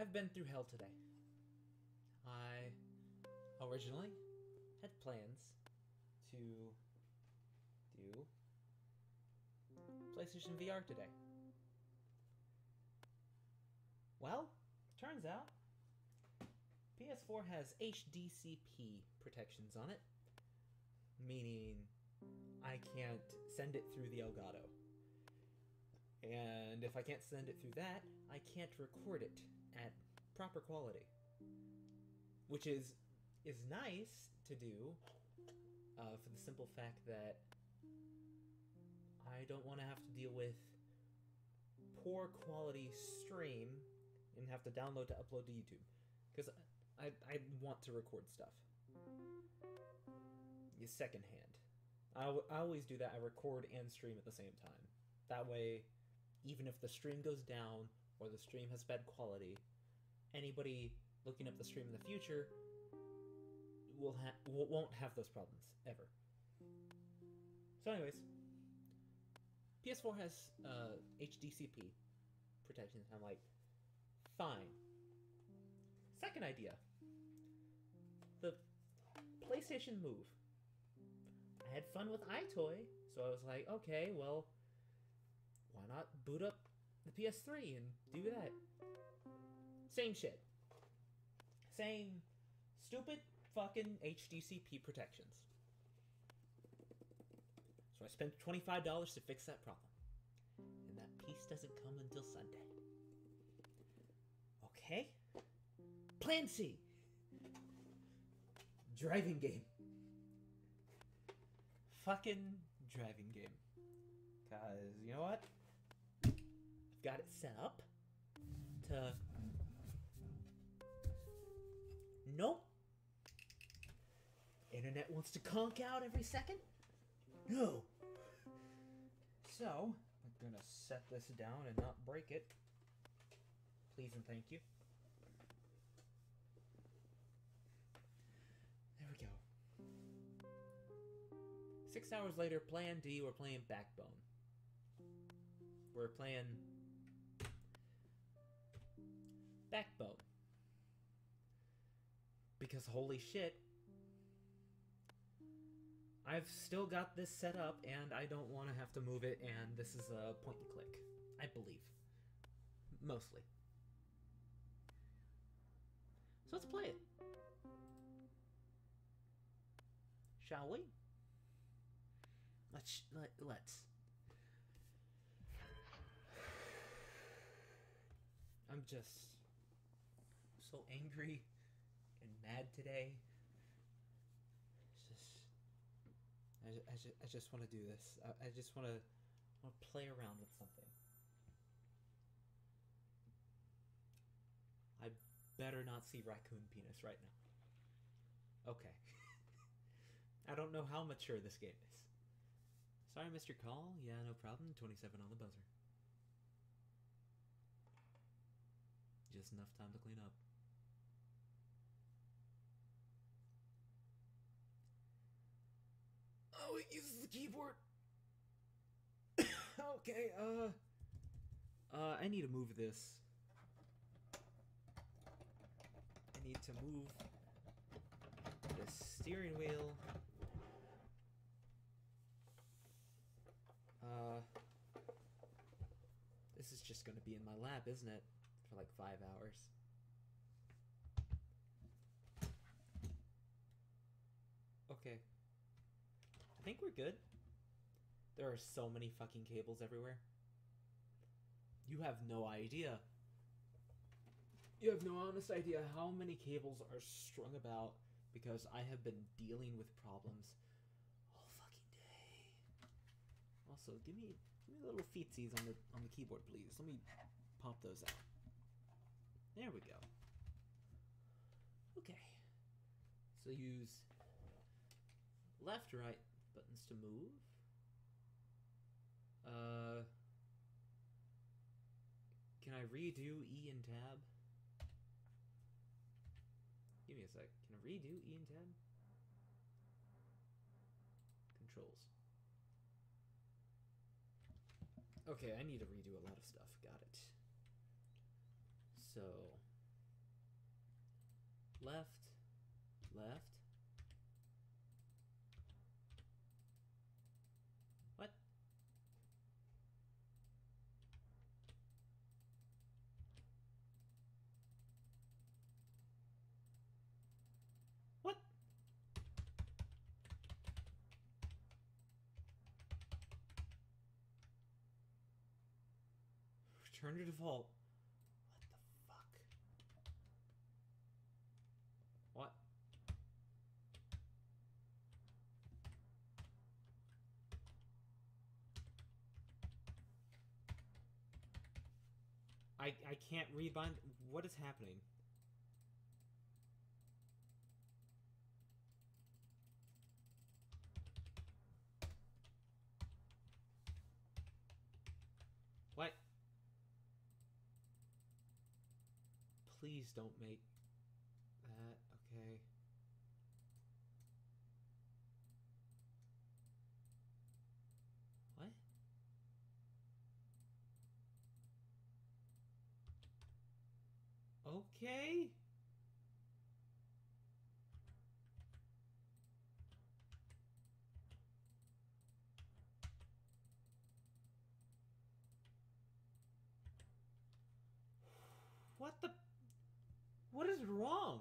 I've been through hell today. I originally had plans to do PlayStation VR today. Well, turns out PS4 has HDCP protections on it, meaning I can't send it through the Elgato. And if I can't send it through that, I can't record it at proper quality, which is nice to do for the simple fact that I don't want to have to deal with poor quality stream and have to download to upload to YouTube, because I want to record stuff secondhand. I always do that. I record and stream at the same time. That way, even if the stream goes down or the stream has bad quality, anybody looking up the stream in the future won't have those problems ever. So anyways, PS4 has HDCP protection. I'm like, fine. Second idea, the PlayStation Move. I had fun with iToy, so I was like, okay, well, why not boot up the PS3 and do that? Same shit. Same stupid fucking HDCP protections. So I spent $25 to fix that problem. And that piece doesn't come until Sunday. Okay. Plan C. Driving game. Fucking driving game. Because, you know what? I've got it set up to... Nope. Internet wants to conk out every second? No. So, I'm gonna set this down and not break it. Please and thank you. There we go. 6 hours later, plan D, we're playing Backbone. We're playing Backbone. Because holy shit, I've still got this set up and I don't want to have to move it, and this is a point and click, I believe. Mostly. So let's play it. Shall we? Let's. I'm just so angry and mad today. It's just, I just want to do this. I just want to play around with something. I better not see raccoon penis right now. Okay. I don't know how mature this game is. Sorry, Mr. Call. Yeah, no problem. 27 on the buzzer. Just enough time to clean up. Oh, it uses the keyboard! Okay, I need to move this. I need to move the steering wheel. This is just gonna be in my lap, isn't it? For like 5 hours. Okay. I think we're good. There are so many fucking cables everywhere. You have no idea. You have no honest idea how many cables are strung about, because I have been dealing with problems all fucking day. Also, give me little feetsies on the keyboard, please. Let me pop those out. There we go. Okay. So use left, right buttons to move. Can I redo E and tab? Give me a sec. Can I redo E and tab? Controls. Okay, I need to redo a lot of stuff. Got it. So, left, left. What? What? Return to default. I can't rebind. What is happening? What? Please don't make that. Okay. What? Okay. What the? What is wrong?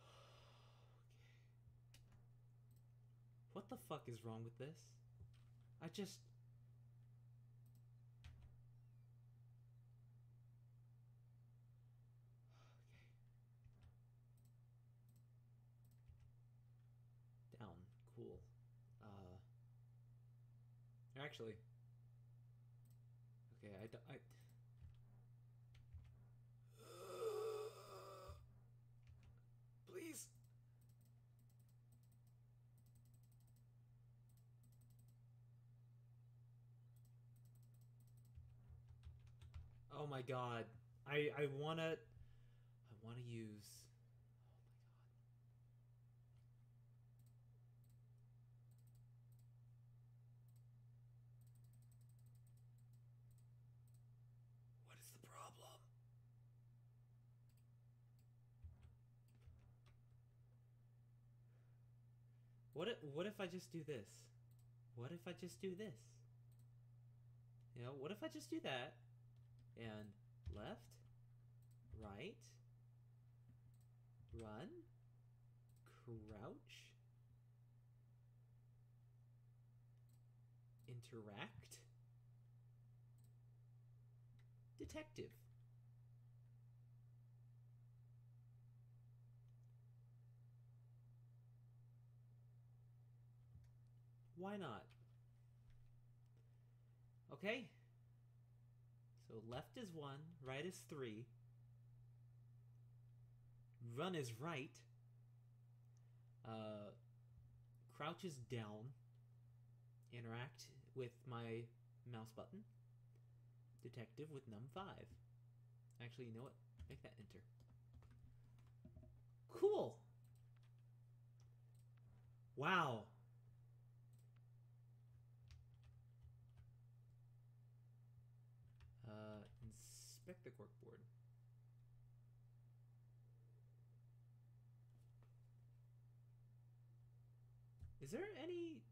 Okay. What the fuck is wrong with this? I just... Okay. Down. Cool. Actually... Okay, I... Please! Oh my god. I wanna use. Oh my god. What is the problem? What if I just do this? What if I just do this? You know, what if I just do that? And left, right, run, crouch, interact, detective. Why not? Okay. So left is 1, right is 3, run is right, crouch is down, interact with my mouse button, detective with num5. Actually, you know what? Make that enter. Cool! Wow! Inspect the corkboard. Is there any...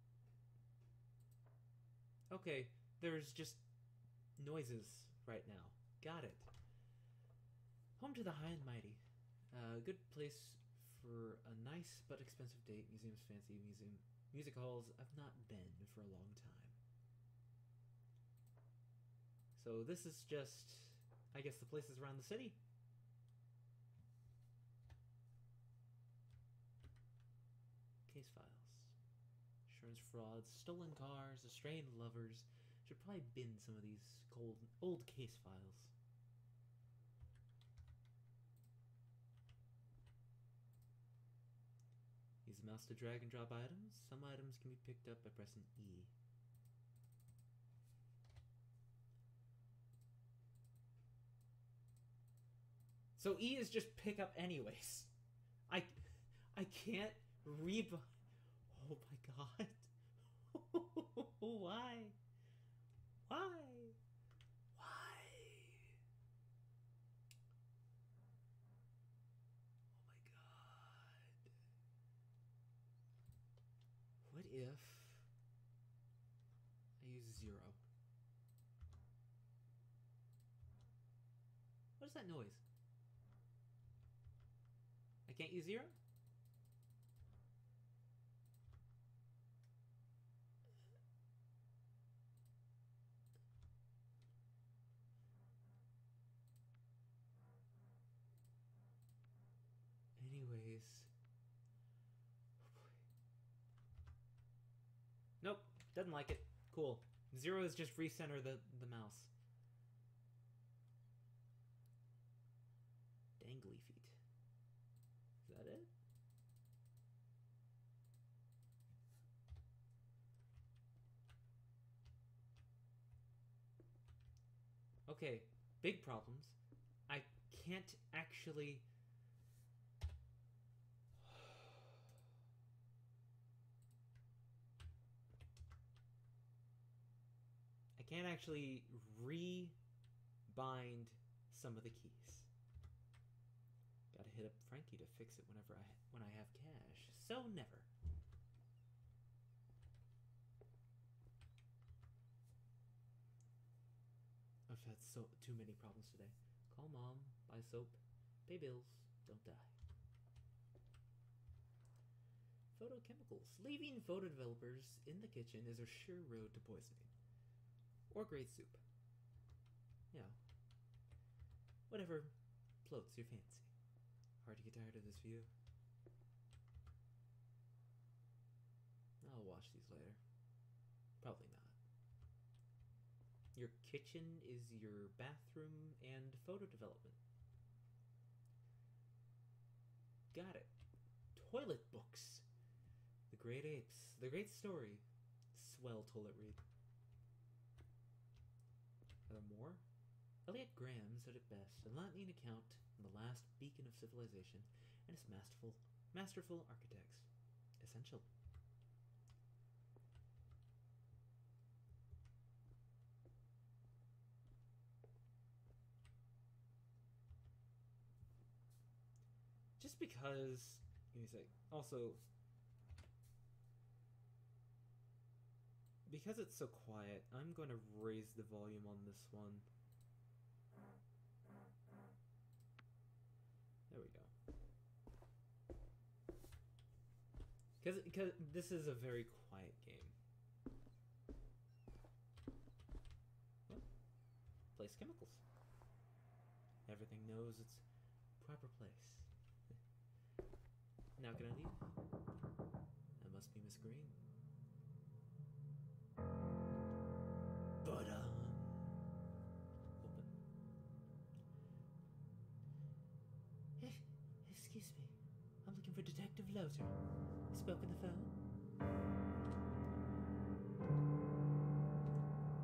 Okay, there's just noises right now. Got it. Home to the high and mighty. Good place for a nice but expensive date. Museums, fancy museum, music halls. I've not been for a long time. So this is just, I guess, the places around the city. Case files. Insurance frauds, stolen cars, estranged lovers. Should probably bin some of these old case files. Use the mouse to drag and drop items. Some items can be picked up by pressing E. So E is just pick up anyways. I can't rebind. Oh my god. Why? Why? if I use 0. What is that noise? I can't use 0? Anyways. Oh boy. Nope, doesn't like it. Cool. 0 is just recenter the mouse. Dangly feet. Is that it? Okay, big problems. I can't actually... I can't actually rebind some of the keys. Gotta hit up Frankie to fix it whenever when I have cash. So never. I've had so too many problems today. Call mom, buy soap, pay bills, don't die. Photochemicals. Leaving photo developers in the kitchen is a sure road to poisoning. Or great soup. You know, whatever floats your fancy. Hard to get tired of this view. I'll wash these later. Probably not. Your kitchen is your bathroom and photo development. Got it. Toilet books. The Great Apes. The Great Story. Swell toilet read. Are there more? Elliot Graham said it best, and not need to count on the last beacon of civilization and its masterful architects. Essential. Just because, give me a sec, also, because it's so quiet, I'm going to raise the volume on this one. There we go. Because this is a very quiet game. Well, place chemicals. Everything knows its proper place. Now can I leave? That must be Miss Green. But excuse me, I'm looking for Detective Loader. I spoke on the phone.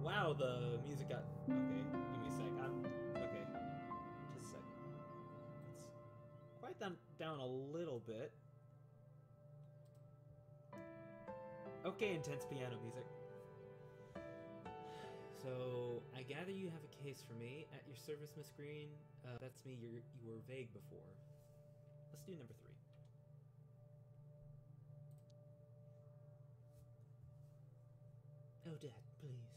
Wow, the music got... Okay, give me a sec. Okay, just a sec. Let's quiet them down a little bit. Okay, intense piano music. So, I gather you have a case for me. At your service, Miss Green. That's me. You were vague before. Let's do number 3. Oh, Dad, please.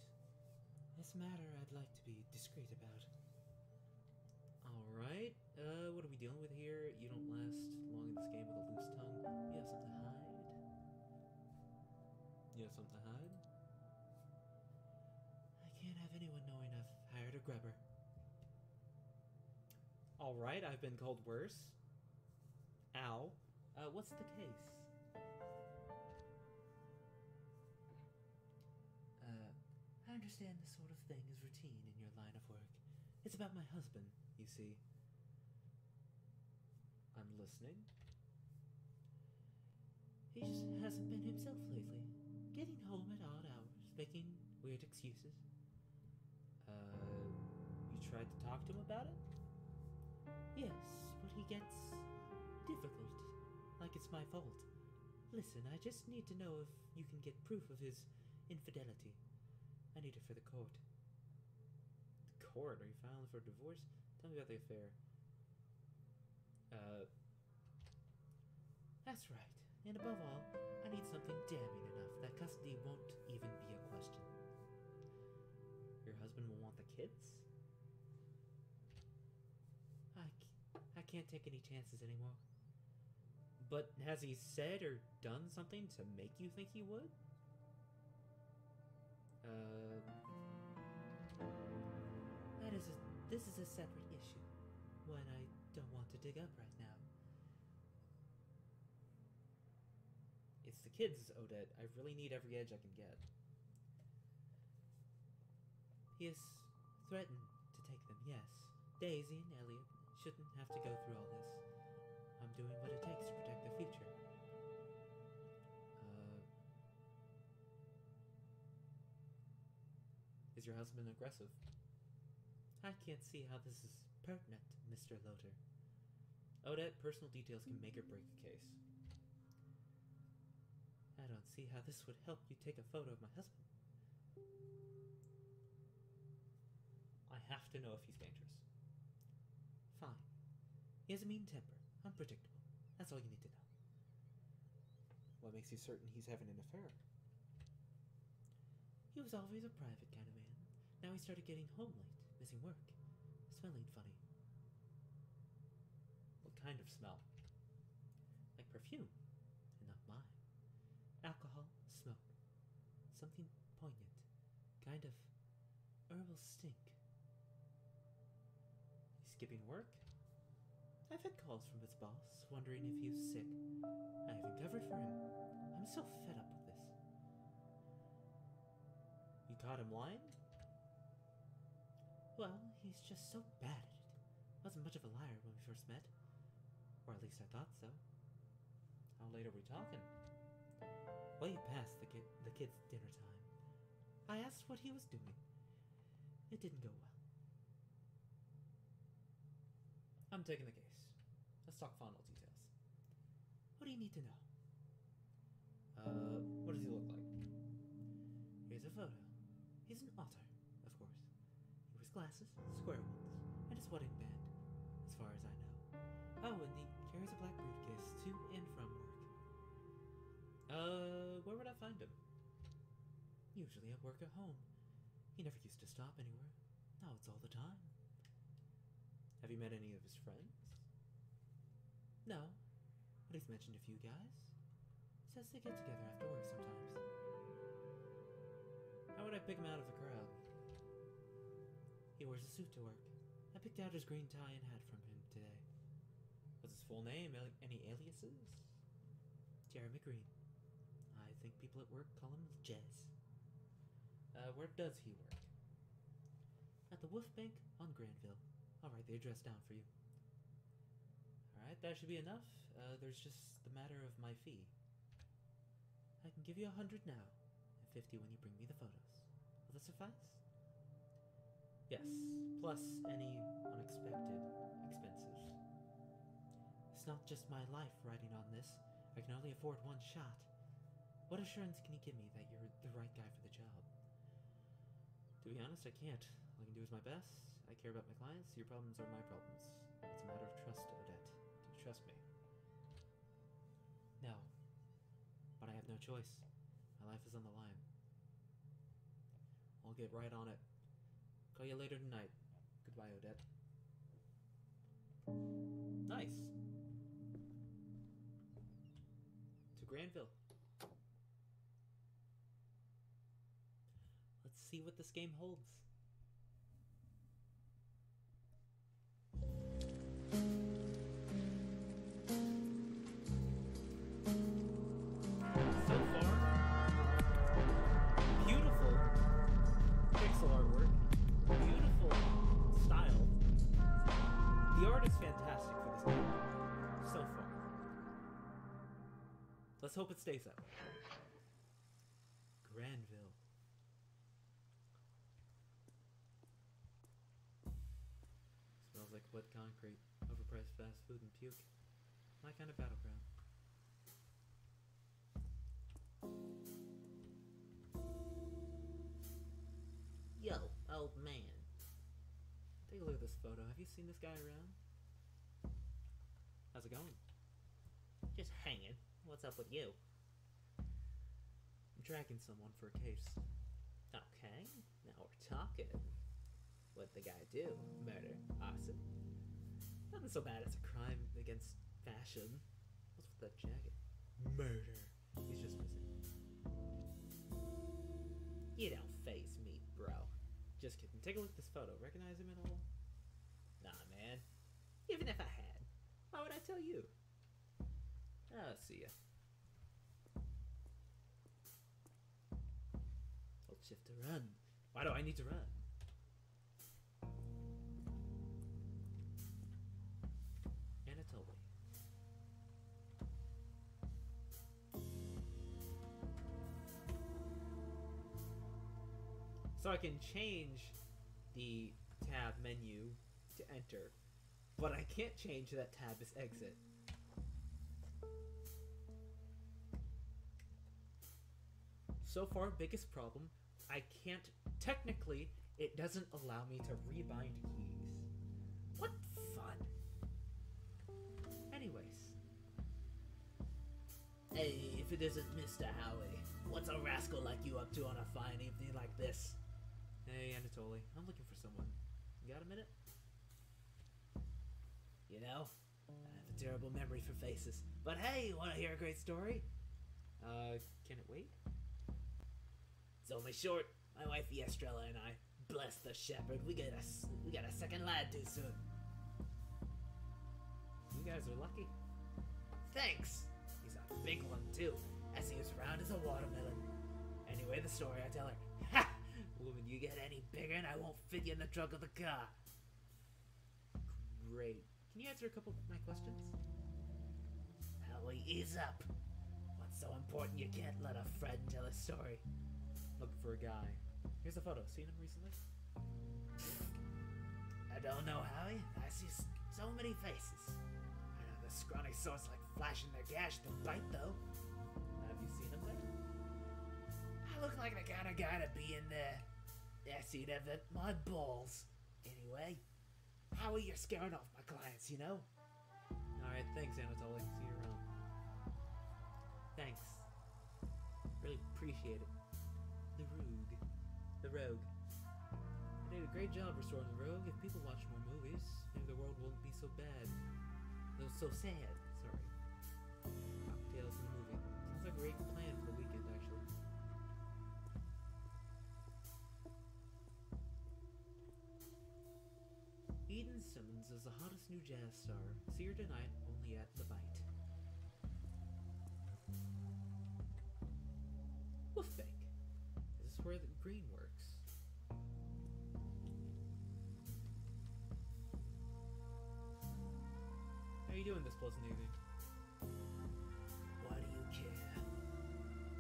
This matter I'd like to be discreet about. Alright, what are we dealing with here? You don't last long in this game with a loose tongue. You have something to hide? You have something to hide? Can't have anyone knowing I've hired a grubber. Alright, I've been called worse. Ow. What's the case? I understand this sort of thing is routine in your line of work. It's about my husband, you see. I'm listening. He just hasn't been himself lately. Getting home at odd hours, making weird excuses. You tried to talk to him about it? Yes, but he gets difficult, like it's my fault. Listen, I just need to know if you can get proof of his infidelity. I need it for the court. The court? Are you filing for a divorce? Tell me about the affair. That's right. And above all, I need something damning enough that custody won't even be a question. Your husband will want the kids? I can't take any chances anymore. But has he said or done something to make you think he would? This is a separate issue, one I don't want to dig up right now. It's the kids, Odette. I really need every edge I can get. He has threatened to take them, yes. Daisy and Elliot shouldn't have to go through all this. I'm doing what it takes to protect their future. Is your husband aggressive? I can't see how this is pertinent, Mr. Loder. Odette, personal details can make or break a case. I don't see how this would help you take a photo of my husband. I have to know if he's dangerous. Fine. He has a mean temper. Unpredictable. That's all you need to know. What makes you certain he's having an affair? He was always a private kind of man. Now he started getting home late, missing work, smelling funny. What kind of smell? Like perfume, and not mine. Alcohol, smoke. Something poignant. Kind of herbal stink. He's skipping work? I've had calls from his boss, wondering if he was sick. I haven't covered for him. I'm so fed up with this. You caught him lying? Well, he's just so bad at it. Wasn't much of a liar when we first met. Or at least I thought so. How late are we talking? Way past the kids' dinner time. I asked what he was doing. It didn't go well. I'm taking the case. Let's talk final details. What do you need to know? What does he look like? Here's a photo. He's an otter, of course. He wears glasses, square ones, and his wedding band, as far as I know. Oh, and he carries a black briefcase to and from work. Where would I find him? Usually at work or home. He never used to stop anywhere. Now it's all the time. Have you met any of his friends? No, but he's mentioned a few guys. Says they get together after work sometimes. How would I pick him out of the crowd? He wears a suit to work. I picked out his green tie and hat from him today. What's his full name? Any aliases? Jeremy Green. I think people at work call him Jez. Where does he work? At the Wolf Bank on Granville. I'll write the address down for you. Alright, that should be enough. There's just the matter of my fee. I can give you 100 now, and 50 when you bring me the photos. Will that suffice? Yes, plus any unexpected expenses. It's not just my life riding on this. I can only afford one shot. What assurance can you give me that you're the right guy for the job? To be honest, I can't. All I can do is my best. I care about my clients. Your problems are my problems. It's a matter of trust, Odette. Do you trust me? No. But I have no choice. My life is on the line. I'll get right on it. Call you later tonight. Goodbye, Odette. Nice! To Granville. Let's see what this game holds. Let's hope it stays that way. Granville. Smells like wet concrete, overpriced fast food, and puke. My kind of battleground. Yo, old man. Take a look at this photo. Have you seen this guy around? How's it going? Just hanging. What's up with you? I'm tracking someone for a case. Okay, now we're talking. What'd the guy do? Murder. Arson. Nothing so bad as a crime against fashion. What's with that jacket? Murder. He's just missing. You don't face me, bro. Just kidding. Take a look at this photo. Recognize him at all? Nah, man. Even if I had, why would I tell you? Ah, see ya. Hold shift to run. Why do I need to run? Anatoly. So I can change the tab menu to enter, but I can't change that tab as exit. So far, biggest problem, I can't, technically, it doesn't allow me to rebind keys. What fun! Anyways. Hey, if it isn't Mr. Howie, what's a rascal like you up to on a fine evening like this? Hey, Anatoly, I'm looking for someone. You got a minute? You know, I have a terrible memory for faces. But hey, you want to hear a great story? Can it wait? It's only short. My wife Estrella and I, bless the shepherd, we got a second lad too soon. You guys are lucky. Thanks! He's a big one too, as he is round as a watermelon. Anyway, the story I tell her, ha! Woman, you get any bigger and I won't fit you in the trunk of the car. Great. Can you answer a couple of my questions? Howie, ease up. What's so important you can't let a friend tell a story? Looking for a guy. Here's a photo. Seen him recently? I don't know, Howie. I see so many faces. I know the scrawny sorts like flashing their gash to bite, though. Have you seen him there? I look like the kind of guy to be in there. Yes, he'd have it. My balls. Anyway, Howie, you're scaring off my clients, you know? Alright, thanks, Anatoly. See you around. Thanks. Really appreciate it. The Rogue. I did a great job restoring the Rogue. If people watch more movies, maybe the world won't be so bad. No, so sad. Sorry. Cocktails in the movie. Sounds like a great plan for the weekend, actually. Eden Simmons is the hottest new jazz star. See her tonight, only at The Bite. Wolf Bank. This is where the green works. How are you doing this pleasant evening? Why do you care?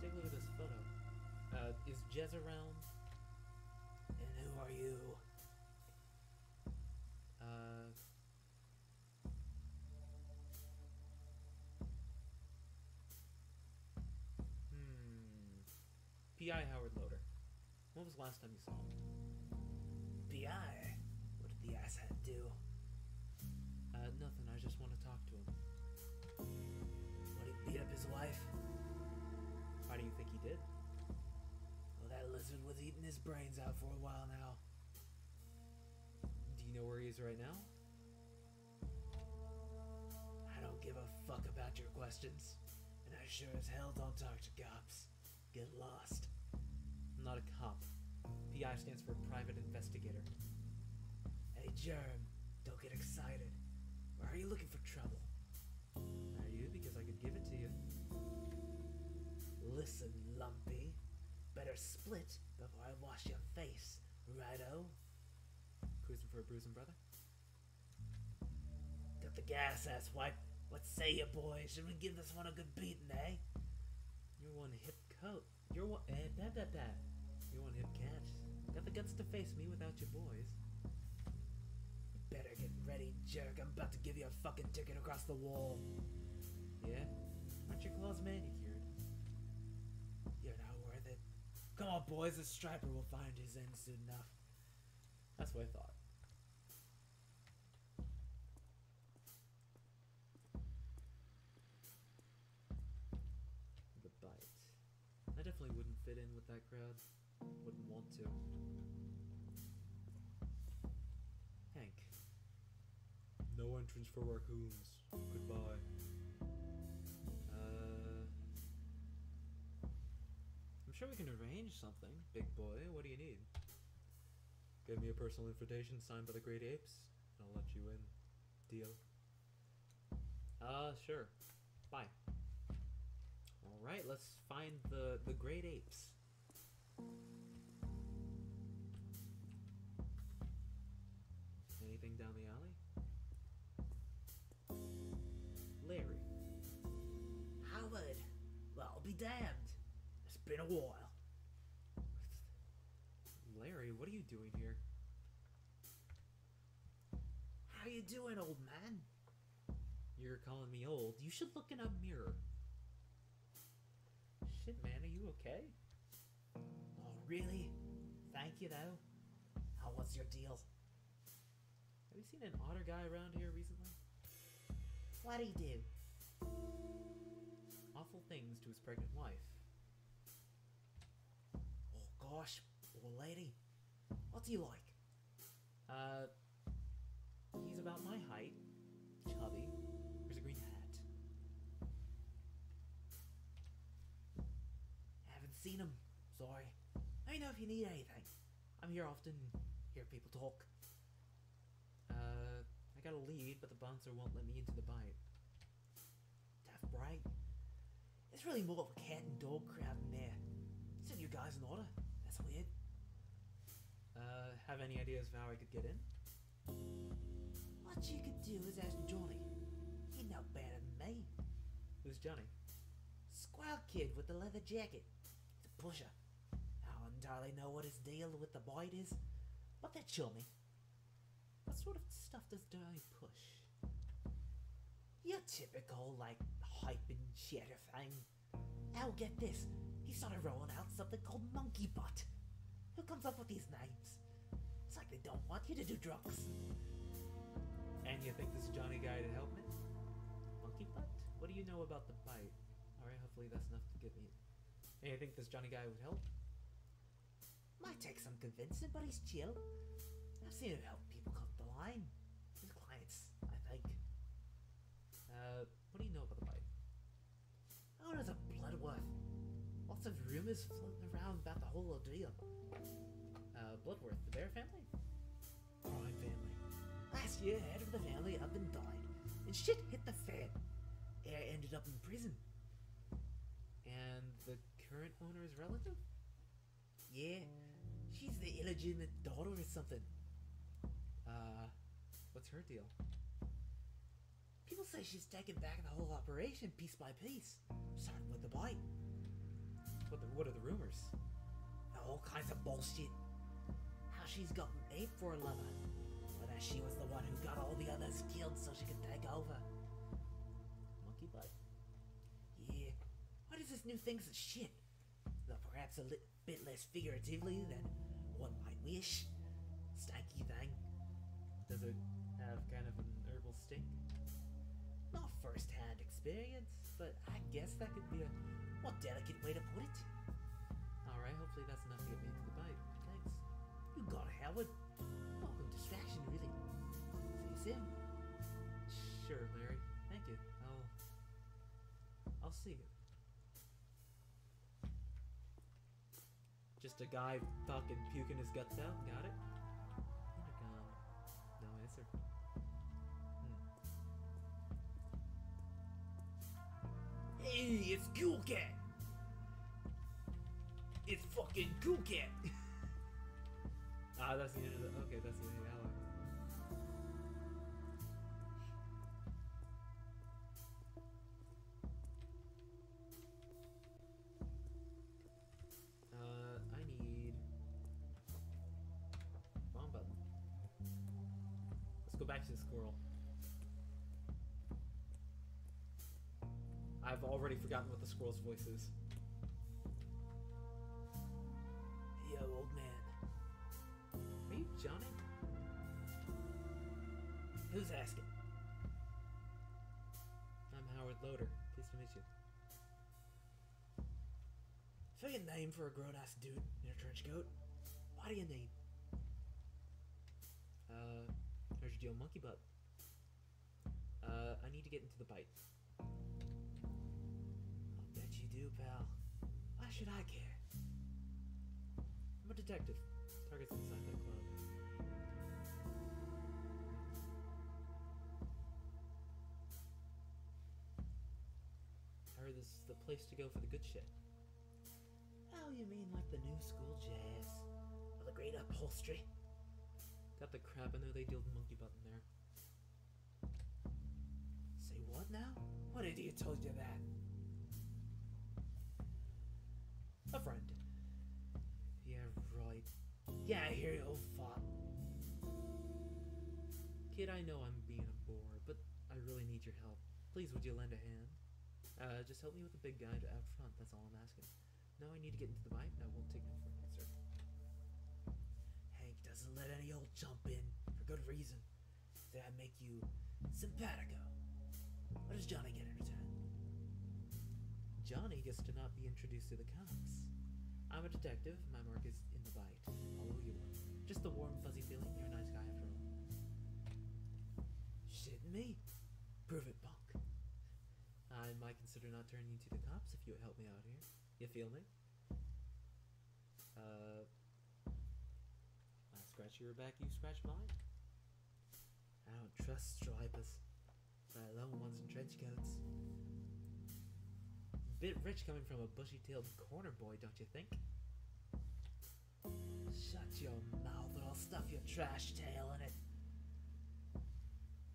Take a look at this photo. Is Jez around? And who are you? P.I. Howard Loader. When was the last time you saw him? P.I.? What did the asshat do? Nothing. I just want to talk to him. What, he beat up his wife? Why do you think he did? Well, that lizard was eating his brains out for a while now. Do you know where he is right now? I don't give a fuck about your questions. And I sure as hell don't talk to cops. Get lost. I'm not a cop. PI stands for Private Investigator. Hey, Germ, don't get excited. Why are you looking for trouble? Are you? Because I could give it to you. Listen, Lumpy. Better split before I wash your face, righto? Cruising for a bruising, brother? Got the gas, ass wipe. What say you, boy? Should we give this one a good beating, eh? You're one hip coat. You're one. You're one hip catch. Got the guts to face me without you boys. Better get ready, jerk. I'm about to give you a fucking ticket across the wall. Yeah? Aren't your claws manicured? You're not worth it. Come on, boys. The striper will find his end soon enough. That's what I thought. fit in with that crowd. Wouldn't want to. Hank. No entrance for raccoons. Goodbye. I'm sure we can arrange something, big boy. What do you need? Give me a personal invitation signed by the Great Apes, and I'll let you in. Deal? Sure. Bye. Alright, let's find the Great Apes. Anything down the alley? Larry. Howard! Well, I'll be damned. It's been a while. Larry, what are you doing here? How you doing, old man? You're calling me old. You should look in a mirror. Shit, man, are you okay? Oh, really? Thank you, though. How was your deal? Have you seen an otter guy around here recently? What'd he do? Awful things to his pregnant wife. Oh, gosh. Poor lady. What's he like? He's about my height. Chubby. Here's a green hat. Haven't seen him. Sorry. Let me know if you need anything. I'm here often. Hear people talk. I gotta leave, but the bouncer won't let me into the bite. Tough break. It's really more of a cat and dog crowd in there. Send you guys in order. That's weird. Have any ideas of how I could get in? What you could do is ask Johnny. He's no better than me. Who's Johnny? Squirrel kid with the leather jacket. He's a pusher. I don't entirely know what his deal with the bite is, but they're chummy. What sort of stuff does Johnny push? Your typical, like, hype and cheddar thing. Now get this. He started rolling out something called Monkey Butt. Who comes up with these names? It's like they don't want you to do drugs. And you think this Johnny guy to help me? Monkey Butt? What do you know about the bite? Alright, hopefully that's enough to get me. And you think this Johnny guy would help? Might take some convincing, but he's chill. I've seen him help people cut the line. His clients, I think. What do you know about the bite? Oh, there's a Bloodworth. Lots of rumors floating around about the whole ordeal. Bloodworth, the bear family? Crime family. Last year, head of the family up and died, and shit hit the fan. Heir ended up in prison. And the current owner's relative? Yeah, she's the illegitimate daughter or something. What's her deal? People say she's taken back the whole operation piece by piece, starting with the bite. What are the rumors? All kinds of bullshit. How she's got an ape for a lover, but that she was the one who got all the others killed so she could take over. Monkey Butt? Yeah. What is this new thing's shit? Though perhaps a bit less figuratively than one might wish. Stanky thing. Does it have kind of an herbal stink? Not first-hand experience, but I guess that could be a more delicate way to put it. Alright, hopefully that's enough to get me into the bite. Thanks. You got it, Howard. Welcome distraction, really. See you soon. Sure, Larry. Thank you. I'll see you. Just a guy fucking puking his guts out. Got it? No answer. Hey, it's Cool Cat! It's fucking Cool Cat! That's the end of the... Okay, that's the end of the hour. I need... Bomb button. Let's go back to the squirrel. I've already forgotten what the squirrel's voice is. Yo, old man. Are you Johnny? Who's asking? I'm Howard Loader. Pleased to meet you. It's like a name for a grown-ass dude in a trench coat. What do you need? How's your deal, monkey butt? I need to get into the bite. I'll bet you do, pal. Why should I care? I'm a detective. Target's inside the club. I heard this is the place to go for the good shit. Oh, you mean like the new school jazz? Or the great upholstery? Got the crap, I know they dealt monkey button there. Say what now? What idiot told you that? A friend. Yeah, right. Yeah, I hear you, old fop. Kid, I know I'm being a bore, but I really need your help. Please, would you lend a hand? Just help me with the big guy out front, that's all I'm asking. Now I need to get into the bite, and I won't take no for an answer. Hank doesn't let any old jump in, for good reason. Did I make you simpatico? What does Johnny get in return? Johnny gets to not be introduced to the cops. I'm a detective, my mark is in the bite. Although you are. Just the warm, fuzzy feeling, you're a nice guy after all. Shit me? Prove it, punk. I might consider not turning you to the cops if you help me out here. You feel me? I scratch your back, you scratch mine. I don't trust stripers, let alone ones in trench coats. Bit rich coming from a bushy-tailed corner boy, don't you think? Shut your mouth or I'll stuff your trash tail in it.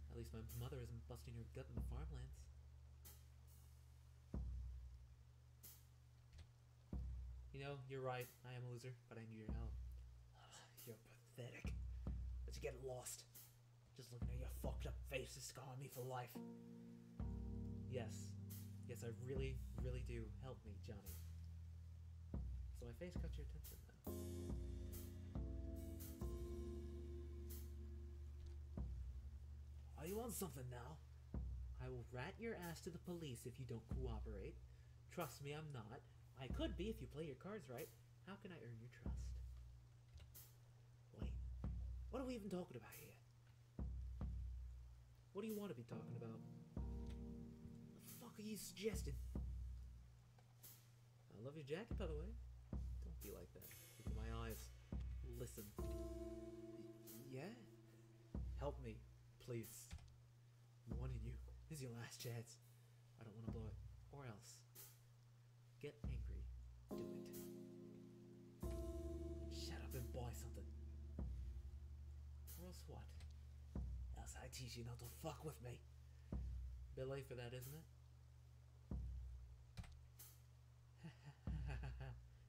At least my mother isn't busting her gut in the farmlands. You know, you're right. I am a loser, but I need your help. Ugh, you're pathetic. But you get lost. Just looking at your fucked up face is scarring me for life. Yes. Yes, I really, really do. Help me, Johnny. So my face caught your attention, though. Are you on something now? I will rat your ass to the police if you don't cooperate. Trust me, I'm not. I could be if you play your cards right. How can I earn your trust? Wait, what are we even talking about here? What do you want to be talking about? The fuck are you suggesting? I love your jacket, by the way. Don't be like that. Look at my eyes. Listen. Yeah? Help me, please. I'm warning you. This is your last chance. I don't want to blow it. Or else. Get angry. Do it. Shut up and buy something. Or else what? Else I teach you not to fuck with me. Bit late for that, isn't it?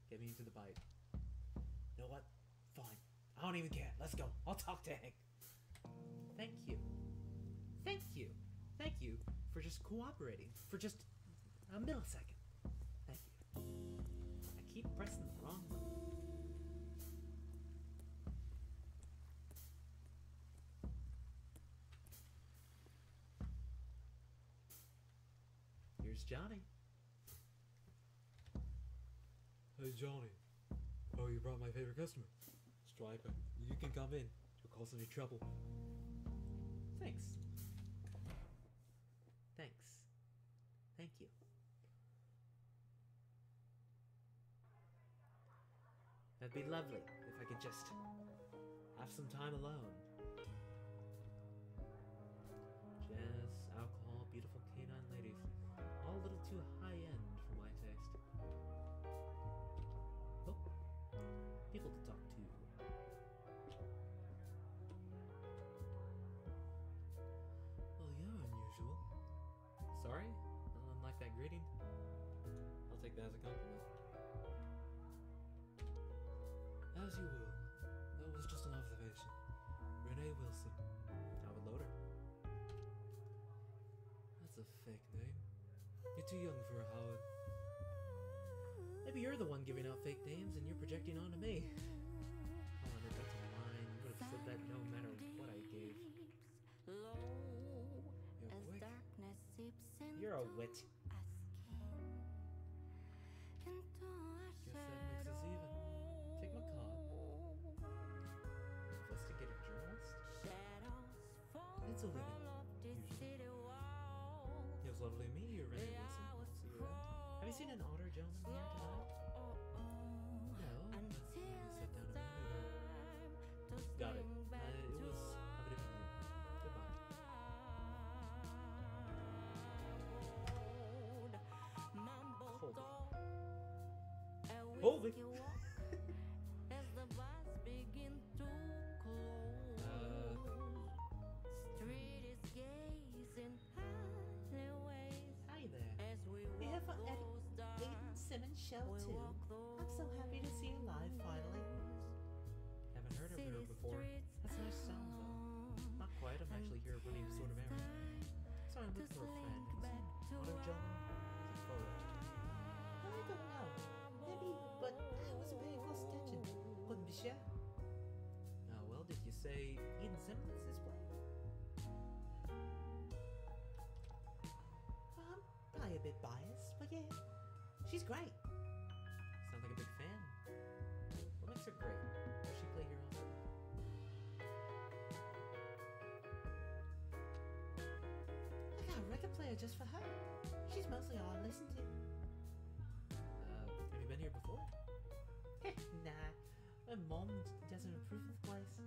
Get me into the bite. You know what? Fine. I don't even care. Let's go. I'll talk to Hank. Thank you. Thank you. Thank you for just cooperating. For just a millisecond. Thank you. I keep pressing the wrong button. Here's Johnny. Hey Johnny. Oh, you brought my favorite customer. Striper, you can come in. You're causing me trouble. Thanks. Thanks. Thank you. That'd be lovely if I could just have some time alone. Jazz, alcohol, beautiful canine ladies. All a little too high-end for my taste. Oh, people to talk to. Well, you're unusual. Sorry? I don't like that greeting. I'll take that as a compliment. As you will. That was just an observation. Renee Wilson. I would load her. That's a fake name. You're too young for a Howard. Maybe you're the one giving out fake names and you're projecting onto me. Oh, I know that's a line. You would have said that no matter what I gave. You're a witch. You're Michelle too. I'm so happy to see you live finally. Haven't heard of her before. That's a nice sound though. Not quite. I'm actually here running a sort of errand. So I'm looking for a friend. What a gentleman. Is I don't know. Maybe, but I wasn't paying close attention. Good Michelle. Well, did you say Ian Simmons is playing? A bit biased, but yeah, she's great. Sounds like a big fan. What makes her great? Does she play here also? I got a record player just for her. She's mostly all I listen to. Have you been here before? Heck nah. My mom doesn't approve of the place.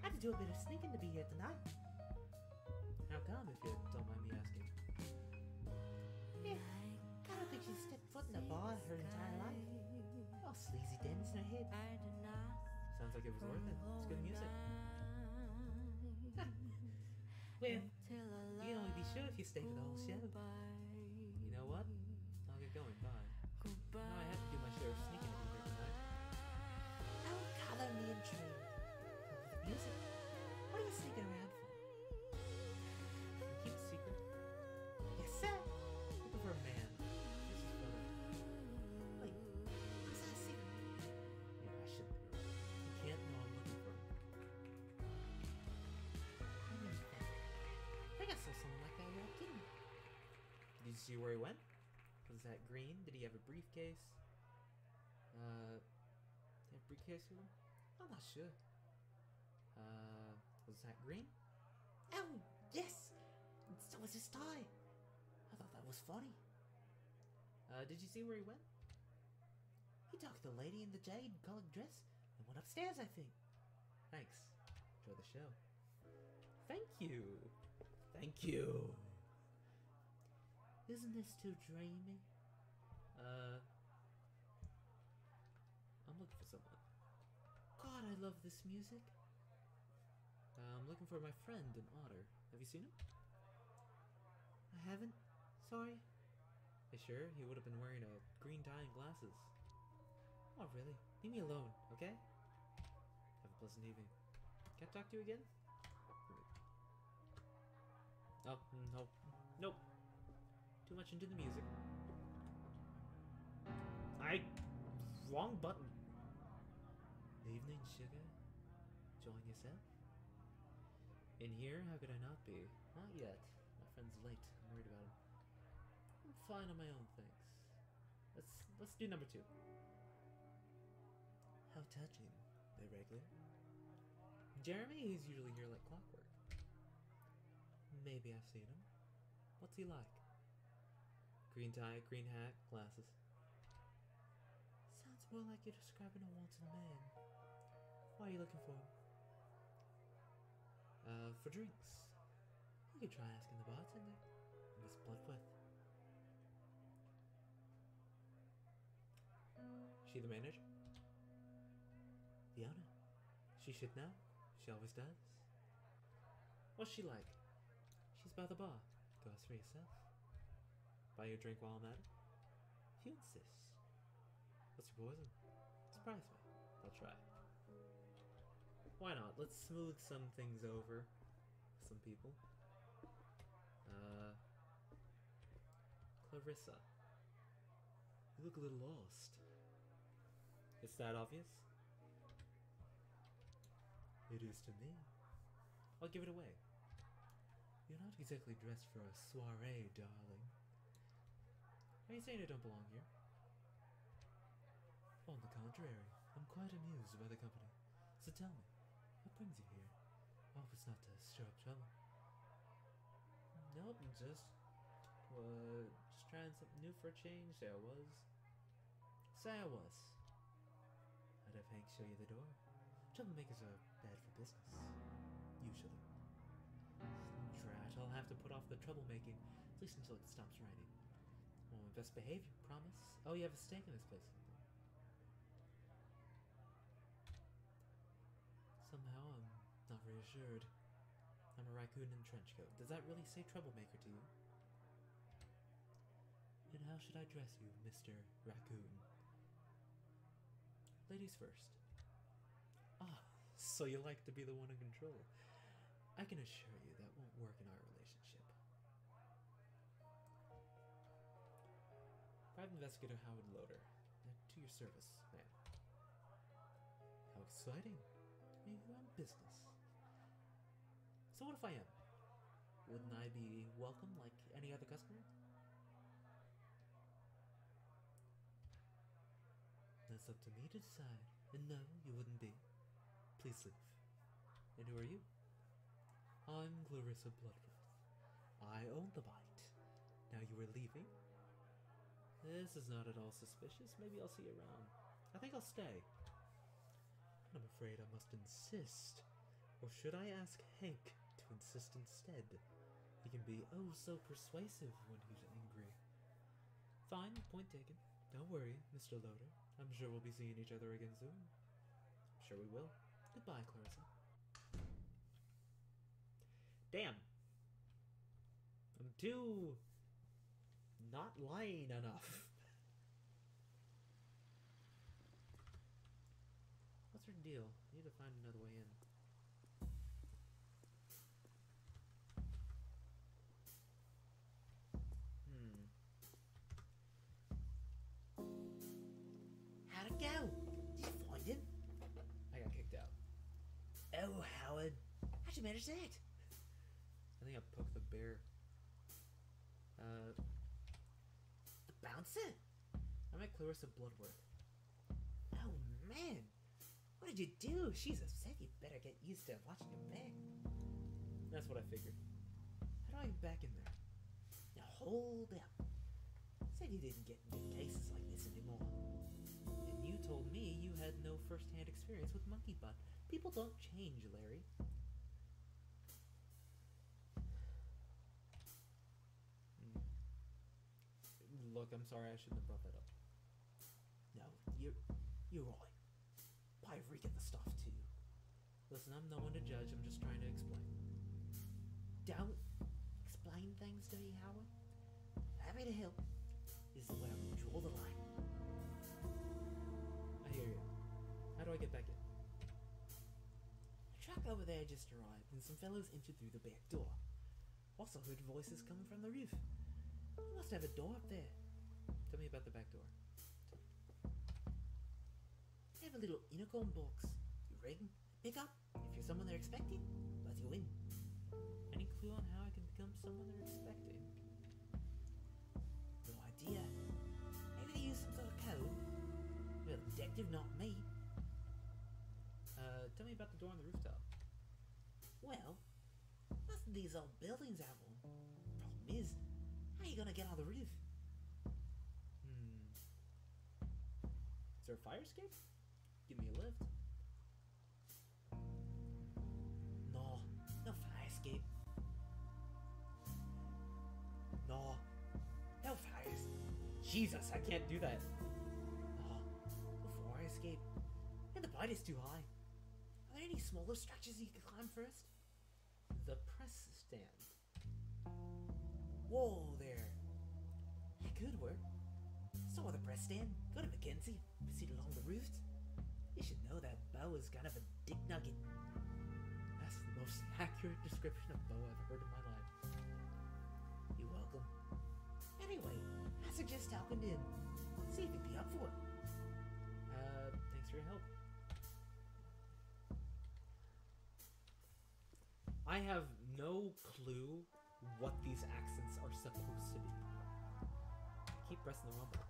I had to do a bit of sneaking to be here tonight. How come, if you don't mind me asking? Yeah, I don't think she's stepped foot in a bar her entire life. Oh, sleazy dens in her head. Sounds like it was worth it. It's good music. Well, you'd only be sure if you stayed for the whole show. You know what? I'll get going, bye. Now I have to do my share of sneaking over here tonight. Elgato me intrigued. Over the music? What are you sneaking around for? Keep a secret. Yes, sir. For a man. This is fun. Wait, what's that secret? Yeah, I shouldn't know. You can't know I'm looking for him. I think I saw someone like that walked in. Did you see where he went? Was that green? Did he have a briefcase? Did he have a briefcase with him? I'm not sure. Was that green? Oh, yes! That was his tie! I thought that was funny. Did you see where he went? He took the lady in the jade-colored dress and went upstairs, I think. Thanks. Enjoy the show. Thank you. Thank you. Isn't this too dreamy? I'm looking for someone. God, I love this music. I'm looking for my friend in Otter. Have you seen him? I haven't. Sorry. Hey, sure, he would have been wearing a green tie and glasses. Oh, really? Leave me alone, okay? Have a pleasant evening. Can I talk to you again? Oh, nope. Nope. Too much into the music. Wrong button. Evening, sugar. Enjoying yourself? In here? How could I not be? Not yet. My friend's late. I'm worried about him. I'm fine on my own, thanks. Let's do number two. How touching. They regular. Jeremy, he's usually here like clockwork. Maybe I've seen him. What's he like? Green tie, green hat, glasses. Sounds more like you're describing a wanted man. Why are you looking for him? For drinks. You could try asking the bartender. Miss Bloodworth. She the manager? The owner. She should know. She always does. What's she like? She's by the bar. Go ask for yourself. Buy your drink while I'm at it. If you insist. What's your poison? Surprise me. I'll try. Why not? Let's smooth some things over. Some people. Clarissa. You look a little lost. Is that obvious? It is to me. I'll give it away. You're not exactly dressed for a soiree, darling. Are you saying I don't belong here? On the contrary, I'm quite amused by the company. So tell me, what brings you here? I hope it's not to stir up trouble. Nope, just trying something new for a change. Say I was. Say I was. I'd have Hank show you the door. Troublemakers are bad for business. Usually. Drat, I'll have to put off the troublemaking, at least until it stops raining. On my best behavior, promise. Oh, you have a stake in this place. Somehow I'm not reassured. I'm a raccoon in a trench coat. Does that really say troublemaker to you? And how should I dress you, Mr. Raccoon? Ladies first. Ah, so you like to be the one in control. I can assure you that won't work in our relationship. Private Investigator Howard Loader. To your service, ma'am. How exciting. You on business. So what if I am? Wouldn't I be welcome like any other customer? That's up to me to decide. And no, you wouldn't be. Please leave. And who are you? I'm Clarissa Bloodworth. I own the Bite. Now you are leaving? This is not at all suspicious. Maybe I'll see you around. I think I'll stay. And I'm afraid I must insist. Or should I ask Hank to insist instead? He can be oh so persuasive when he's angry. Fine, point taken. Don't worry, Mr. Loader. I'm sure we'll be seeing each other again soon. I'm sure we will. Goodbye, Clarissa. Damn. I'm too... not lying enough. What's her deal? I need to find another way in. How'd it go? Did you find him? I got kicked out. Oh, Howard. How'd you manage that? I think I poked the bear. The bouncer? I met Clarissa Bloodworth. Oh man! What did you do? She's upset. You better get used to watching your back. That's what I figured. How do I get back in there? Now hold up. You said you didn't get into cases like this anymore. And you told me you had no first-hand experience with monkey butt. People don't change, Larry. Look, I'm sorry, I shouldn't have brought that up. No, you're right. Why reek of the stuff to you? Listen, I'm no one to judge, I'm just trying to explain. Don't explain things to me, Howard. Happy to help is where I draw the line. I hear you. How do I get back in? A truck over there just arrived, and some fellows entered through the back door. Also heard voices coming from the roof. You must have a door up there. Tell me about the back door. They have a little intercom box. You ring, pick up. If you're someone they're expecting, let you in. Any clue on how I can become someone they're expecting? No idea. Maybe they use some sort of code. Well, detective, not me. Tell me about the door on the rooftop. Well, most of these old buildings have one. Problem is, how are you gonna get on the roof? Is there a fire escape? Give me a lift. No, no fire escape. No, no fires. Jesus, I can't do that. No, no fire escape. And the bite is too high. Are there any smaller structures you can climb first? The press stand. Whoa there! That could work. So on the press stand, go to Mackenzie, proceed along the roof. You should know that Bo is kind of a dick nugget. That's the most accurate description of Bo I've heard in my life. You're welcome. Anyway, I suggest talking to him. See if he'd be up for it. Thanks for your help. I have no clue what these accents are supposed to be. I keep pressing the wrong button.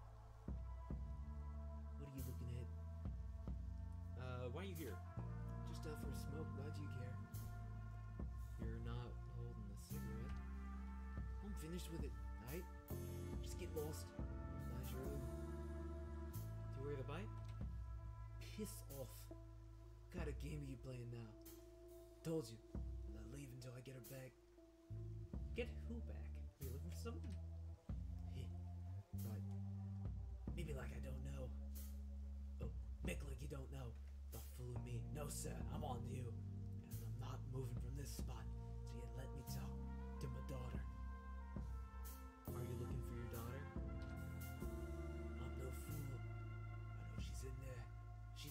What are you looking at? Why are you here? Just out for a smoke, why do you care? You're not holding a cigarette. I'm finished with it, right? Just get lost. Mind your own. Do you wear the bite? Piss off. What kind of game are you playing now? Told you, I'm not leaving until I get her back. Get who back? Are you looking for someone? Yeah, right. Maybe like I don't know. Oh, make like you don't know. Don't fool me. No, sir, I'm on you. And I'm not moving from this spot, so you let me talk to my daughter. Are you looking for your daughter? I'm no fool. I know she's in there. She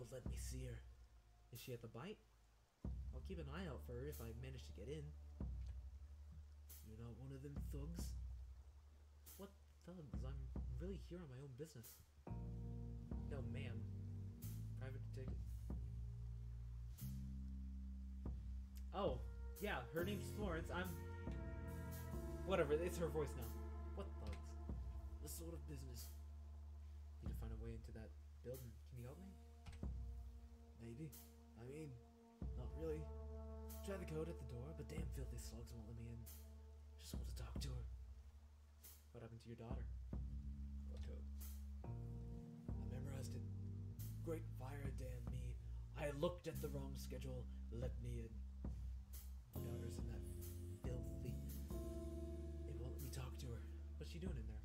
people let me see her. Is she at the Bite? I'll keep an eye out for her if I manage to get in. You're not one of them thugs? What thugs? I'm really here on my own business. No, ma'am. Private detective. Oh, yeah, her name's Florence. I'm... Whatever, it's her voice now. What thugs? This sort of business. Need to find a way into that building. Can you help me? Maybe. I mean, not really. Try the code at the door, but damn filthy slugs won't let me in. Just want to talk to her. What happened to your daughter? What code? I memorized it. Great fire, damn me. I looked at the wrong schedule. Let me in. My daughter's in that filthy... It won't let me talk to her. What's she doing in there?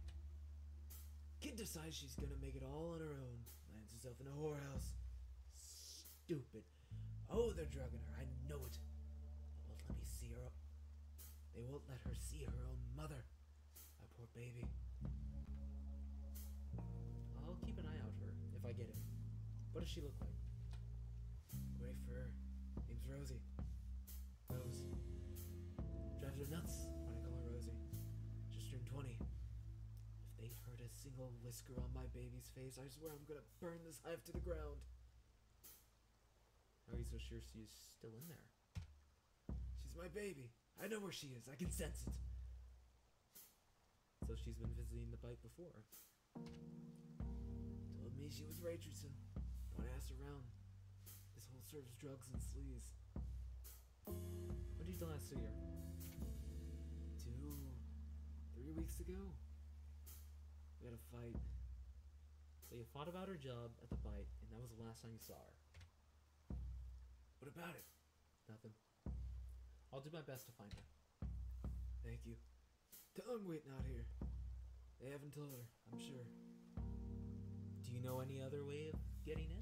Kid decides she's gonna make it all on her own. Lands herself in a whorehouse. Stupid. Oh, they're drugging her. I know it. They won't let me see her. They won't let her see her own mother. My poor baby. I'll keep an eye out for her if I get it. What does she look like? Wait for her. Name's Rosie. Rose. Drives her nuts when I call her Rosie. Just turned 20. If they hurt a single whisker on my baby's face, I swear I'm gonna burn this hive to the ground. How are you so sure she's still in there? She's my baby. I know where she is. I can sense it. So she's been visiting the Bite before. Told me she was Raytreson. Don't ask around. This whole serves drugs and sleaze. When did you last see her? 2, 3 weeks ago. We had a fight. So you fought about her job at the Bite, and that was the last time you saw her. What about it? Nothing. I'll do my best to find her. Thank you. Tell them I'm waiting out here. They haven't told her, I'm sure. Do you know any other way of getting in?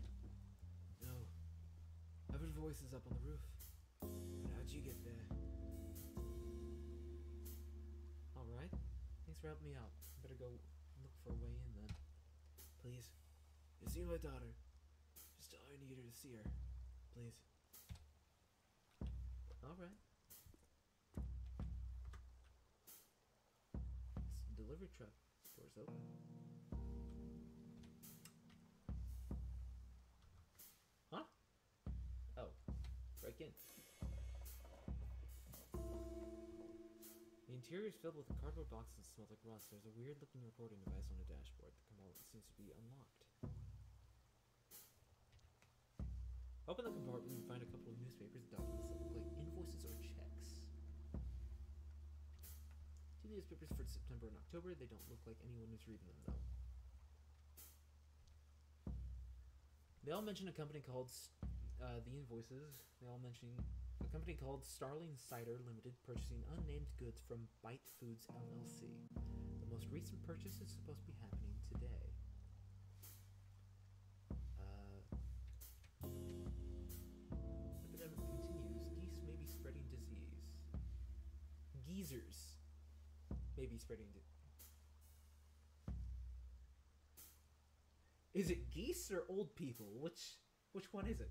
No. I've heard voices up on the roof. But how'd you get there? Alright. Thanks for helping me out. I better go look for a way in then. Please. You see my daughter. Just all I need her to see her. Please. Alright. It's a delivery truck. Doors open. Huh? Oh. Break in. The interior is filled with cardboard boxes and smells like rust. There's a weird looking recording device on the dashboard. The compartment seems to be unlocked. Open the compartment and find a couple of newspapers and documents that look like invoices or checks. 2 newspapers for September and October. They don't look like anyone who's reading them though. They all mention a company called... the invoices, they all mention a company called Starling Cider Limited purchasing unnamed goods from Bite Foods LLC. The most recent purchase is supposed to be happening today. Epidemic continues. Geese may be spreading disease. Geezers may be spreading disease. Is it geese or old people? Which one is it?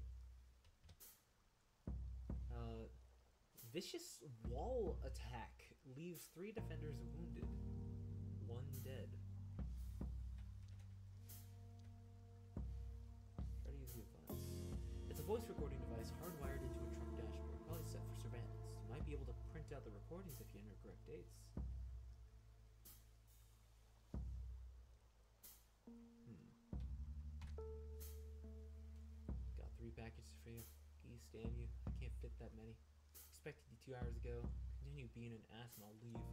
Vicious wall attack leaves 3 defenders wounded, 1 dead. Try to use the device. It's a voice recording device hardwired into a truck dashboard, probably set for surveillance. You might be able to print out the recordings if you enter correct dates. Got 3 packages for you. Geese, damn you. I can't fit that many. Expected you 2 hours ago. Continue being an ass and I'll leave.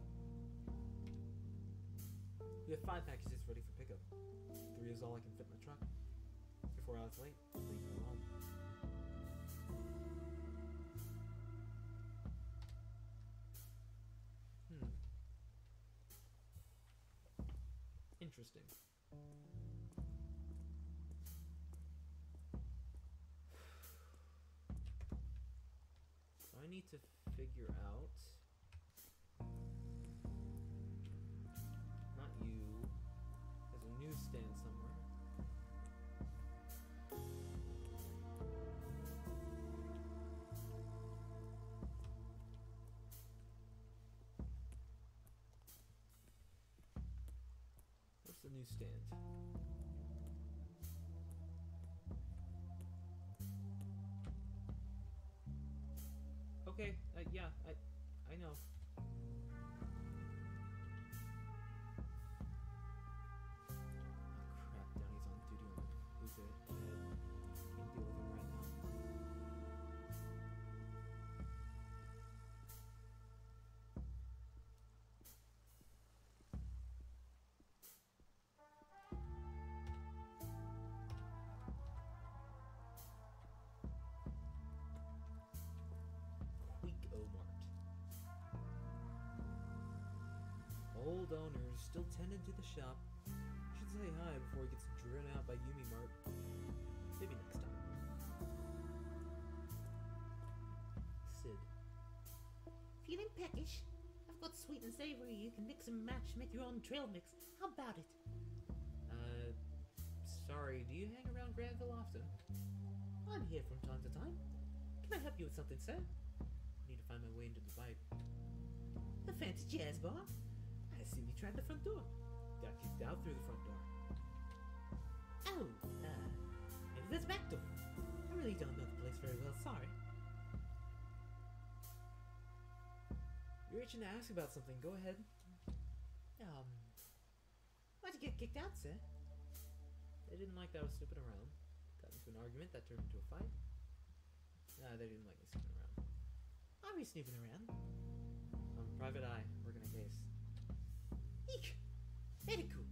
We have 5 packages ready for pickup. 3 is all I can fit in the truck. You're 4 hours late. I'll leave you alone. Interesting. I need to figure out, not you, there's a newsstand somewhere. the new stand. Okay, yeah, I know. Oh crap, Downey's on duty on the Uzi. Can't deal with him right now. Week O Mart. Old owners still tended to the shop. Should say hi before he gets driven out by Yumi Mart. Maybe next time. Sid. Feeling peckish? I've got sweet and savory. You can mix and match, make your own trail mix. How about it? Sorry, do you hang around Granville often? I'm here from time to time. Can I help you with something, sir? I need to find my way into the vibe. The fancy jazz bar? I assume you tried the front door. Got kicked out through the front door. Oh, maybe that's back door. I really don't know the place very well, sorry. You're itching to ask about something, go ahead. Why'd you get kicked out, sir? They didn't like that I was snooping around. Got into an argument, that turned into a fight. They didn't like me snooping around. I'll be snooping around. I'm a private eye, working a case. Eek! Very cool.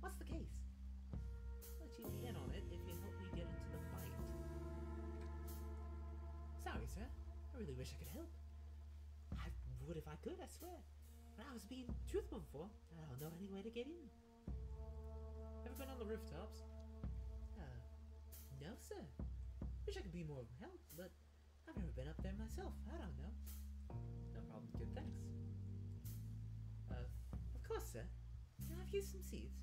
What's the case? I'll let you in on it if you help me get into the fight. Sorry, sir. I really wish I could help. I would if I could, I swear. But I was being truthful before, and I don't know any way to get in. Ever been on the rooftops? No, sir. Wish I could be more of help, but I've never been up there myself. I don't know. No problem, kid. Thanks. Of course, sir. Can I have you some seeds?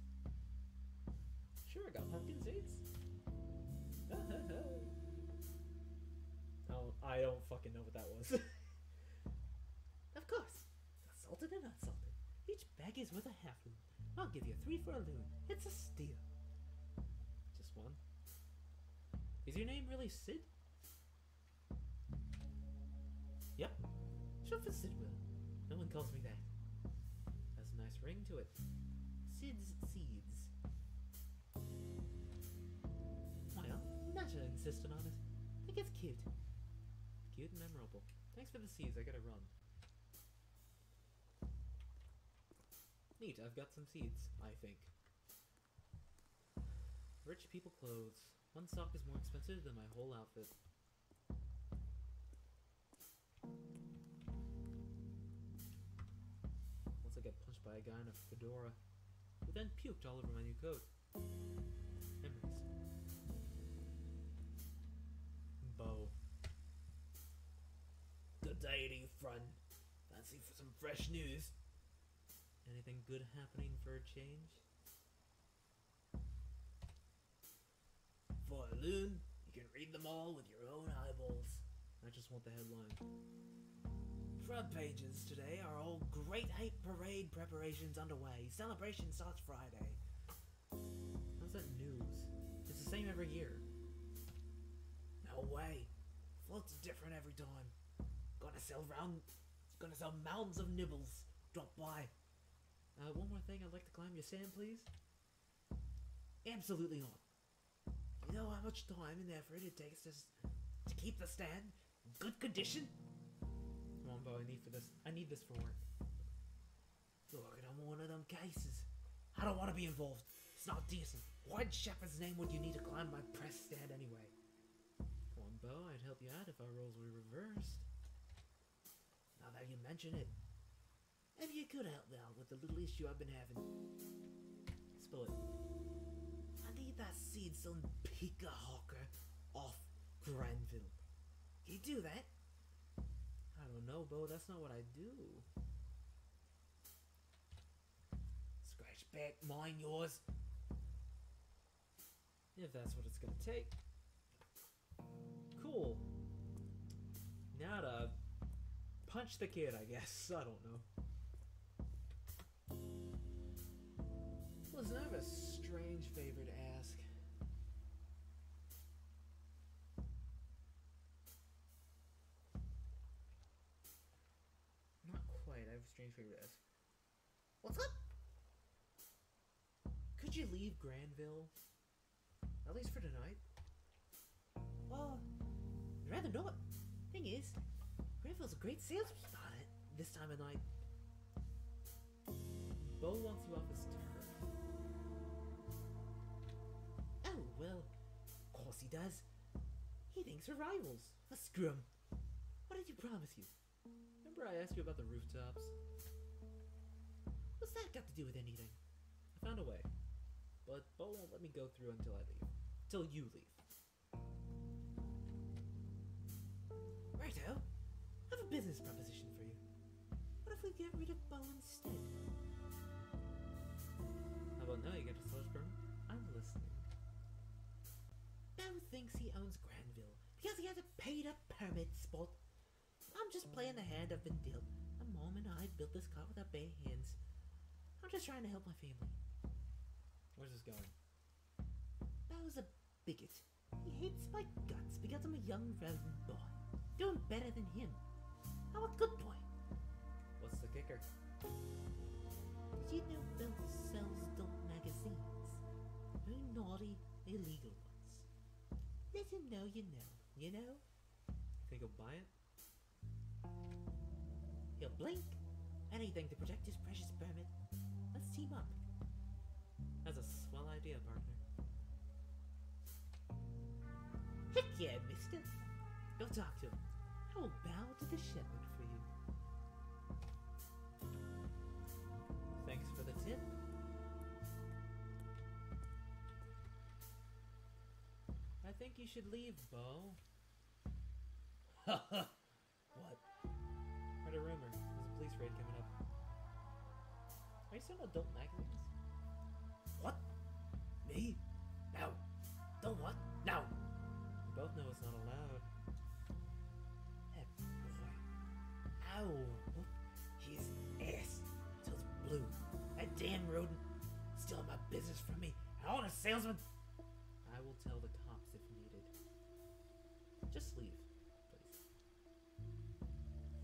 Sure, I got pumpkin seeds. Oh, I don't fucking know what that was. Of course. Salted and unsalted. Each bag is worth a half loon. I'll give you 3 for a loon. It's a steal. Just one. Is your name really Sid? Yep. Short for Sidwell. No one calls me that. Has a nice ring to it. Sid's seeds. Well, Natasha insisted on it. I think it's cute. Cute and memorable. Thanks for the seeds, I gotta run. Neat, I've got some seeds, I think. Rich people clothes. One sock is more expensive than my whole outfit. I got punched by a guy in a fedora, who then puked all over my new coat. Memories. Bo. Good day to you, friend. Fancy for some fresh news? Anything good happening for a change? For a loon, you can read them all with your own eyeballs. I just want the headline. Front pages today are all Great Ape Parade preparations underway. Celebration starts Friday. How's that news? It's the same every year. No way. Floats different every time. Gonna sell mountains of nibbles. Drop by. One more thing, I'd like to climb your sand, please. Absolutely not. You know how much time and effort it takes to keep the stand in good condition? Come on, Bo, I need this for work. Look, I don't want one of them cases. I don't want to be involved. It's not decent. Why in Shepherd's name would you need to climb my press stand anyway? Come on, Bo, I'd help you out if our roles were reversed. Now that you mention it, maybe you could help me out with the little issue I've been having. Spill it. I need that seed some Pika Hawker off Granville. Can you do that? I don't know, Bo, that's not what I do. Scratch back, mine yours. If that's what it's gonna take. Cool. Now to punch the kid, I guess. I don't know. Listen, I have a huge favor to ask. Not quite, I have a strange favor to ask. What's up? Could you leave Granville? At least for tonight. Well, I'd rather not. Thing is, Granville's a great salesman about it this time of night. Bo wants you off his turf. Oh, well, of course he does. He thinks we're rivals. Let's screw him. What did you promise you? Remember I asked you about the rooftops? What's that got to do with anything? I found a way. But Bo won't let me go through until I leave. Till you leave. Righto. I have a business proposition for you. What if we get rid of Bo instead? How about now you get a sludge burn? I'm listening. Bo thinks he owns Granville because he has a paid-up permit spot. I'm just playing the hand I've been dealt. A mom and I built this car without bare hands. I'm just trying to help my family. Where's this going? Bo's a bigot. He hates my guts because I'm a young, relevant boy. Doing better than him. I'm a good boy. What's the kicker? Did you know Bill sells adult magazines? Very naughty, illegal ones. Let him know you know, you know? You think he'll buy it? He'll blink. Anything to protect his precious permit. Let's team up. That's a swell idea, partner. Heck yeah, mister. Go talk to him. I will bow to the shepherd for you. Thanks for the tip. I think you should leave, Bo. Haha. What? Heard a rumor. There's a police raid coming up. Are you selling adult magazines? What? Me? No. Don't what? No. We both know it's not allowed. Ow! His ass till it's blue. That damn rodent stealing my business from me. I want a salesman. I will tell the cops if needed. Just leave, please.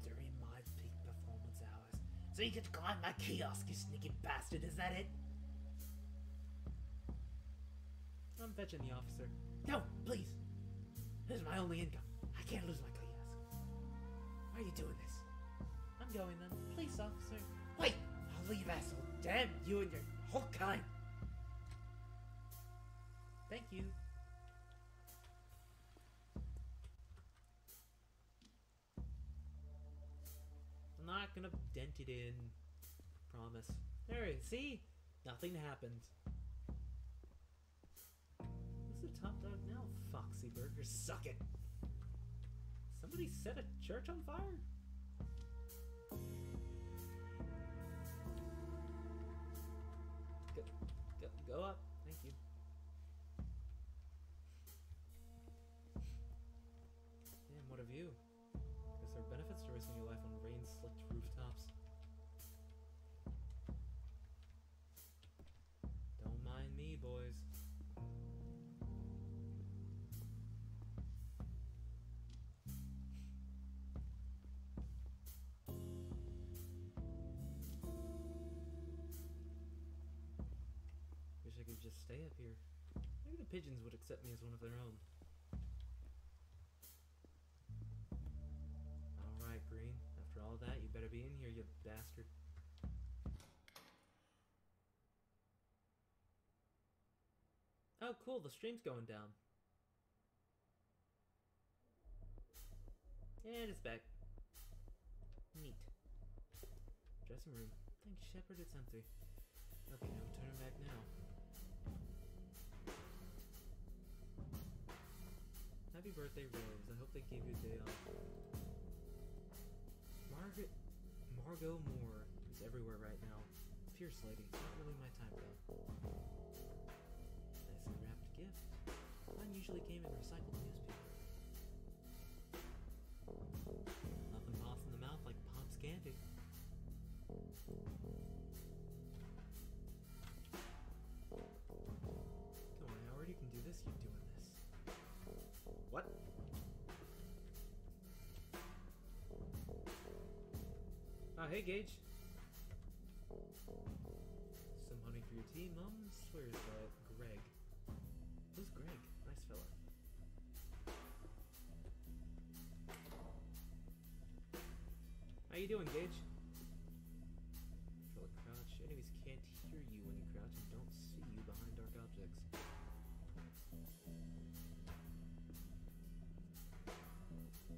During my peak performance hours, so you could climb my kiosk, you sneaky bastard. Is that it? I'm fetching the officer. No, please. This is my only income. I can't lose my kiosk. Why are you doing this? I'm going then. Police officer. Wait! I'll leave, asshole. Damn you and your whole kind. Thank you. I'm not gonna dent it in. Promise. There it is. See? Nothing happens. What's the top dog now? Foxy Burger. Suck it. Somebody set a church on fire? Go up. Thank you. Damn, what a view. Is there benefits to risking your life on rain-slicked rooftops? Don't mind me, boys. Just stay up here. Maybe the pigeons would accept me as one of their own. Alright, Green. After all that, you better be in here, you bastard. Oh, cool. The stream's going down. And it's back. Neat. Dressing room. Thanks, Shepard. It's empty. Okay, I'm turning back now. Happy birthday, Rose. I hope they gave you a day off. Margot Moore is everywhere right now. Pierce lady. It's not really my type, though. Nice unwrapped gift. Mine usually came in recycled newspaper. Nothing pops in the mouth like Pop's candy. Hey, Gage. Some honey for your tea, Mum. Swears by Greg. Who's Greg? Nice fella. How you doing, Gage? Control a crouch. Enemies can't hear you when you crouch and don't see you behind dark objects. Just gotta keep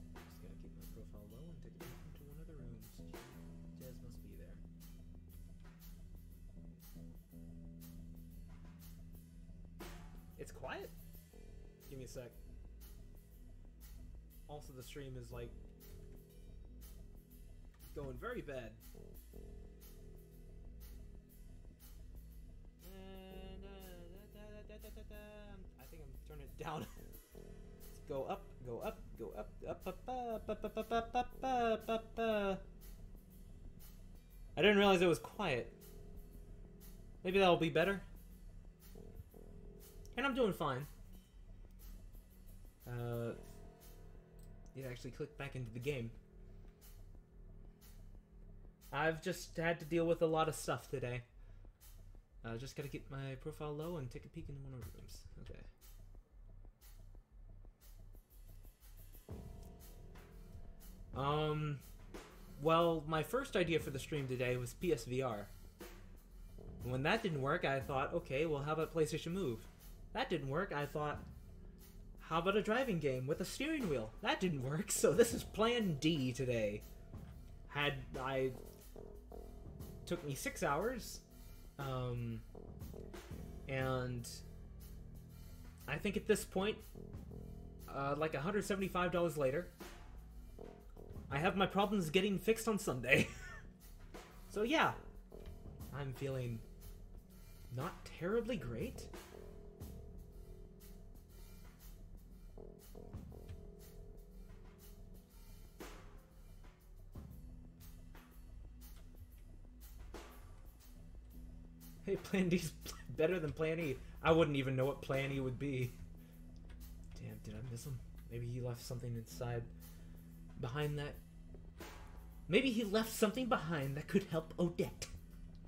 my profile low and take it back into one of the rooms. Jazz must be there. It's quiet? Give me a sec. Also, the stream is like going very bad. And I think I'm turning it down. Let's go up, go up, go up, up, up, up, up, up, up, up, up, up, up. I didn't realize it was quiet. Maybe that'll be better. And I'm doing fine. You actually click back into the game. I've just had to deal with a lot of stuff today. Just gotta keep my profile low and take a peek into one of the rooms. Okay. Well, my first idea for the stream today was PSVR. When that didn't work, I thought, okay, well, how about PlayStation Move? That didn't work. I thought, how about a driving game with a steering wheel? That didn't work, so this is plan D today. Took me 6 hours, and I think at this point, like $175 later, I have my problems getting fixed on Sunday. So yeah, I'm feeling not terribly great. Hey, Plan D's better than Plan E. I wouldn't even know what Plan E would be. Damn, did I miss him? Maybe he left something inside... behind that... Maybe he left something behind that could help Odette.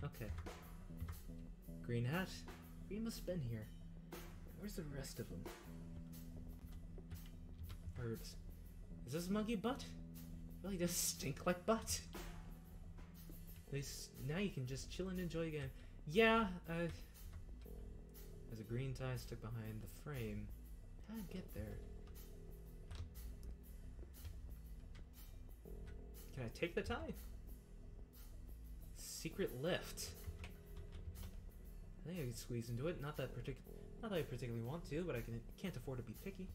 Okay. Green hat. We must have been here. Where's the rest of them? Herbs. Is this monkey butt? It really does stink like butt. At least now you can just chill and enjoy again. Yeah, there's a green tie stuck behind the frame. How'd I get there? Can I take the tie? Secret lift. I think I can squeeze into it. Not that I particularly want to, but I can't afford to be picky.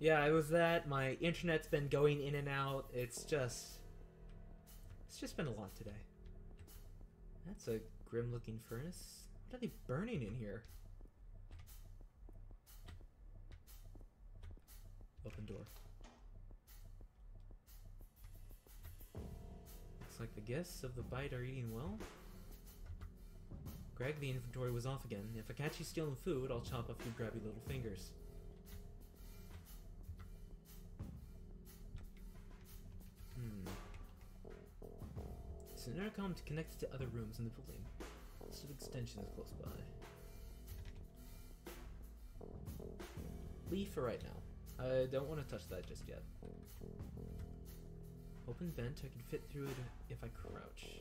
Yeah, it was that. My internet's been going in and out. It's just been a lot today. That's a grim-looking furnace. What are they burning in here? Open door. Looks like the guests of the Bite are eating well. Greg, the inventory was off again. If I catch you stealing food, I'll chop off your grabby little fingers. It's an intercom to connect to other rooms in the building. Lots of extensions close by. Leave for right now. I don't want to touch that just yet. Open vent, I can fit through it if I crouch.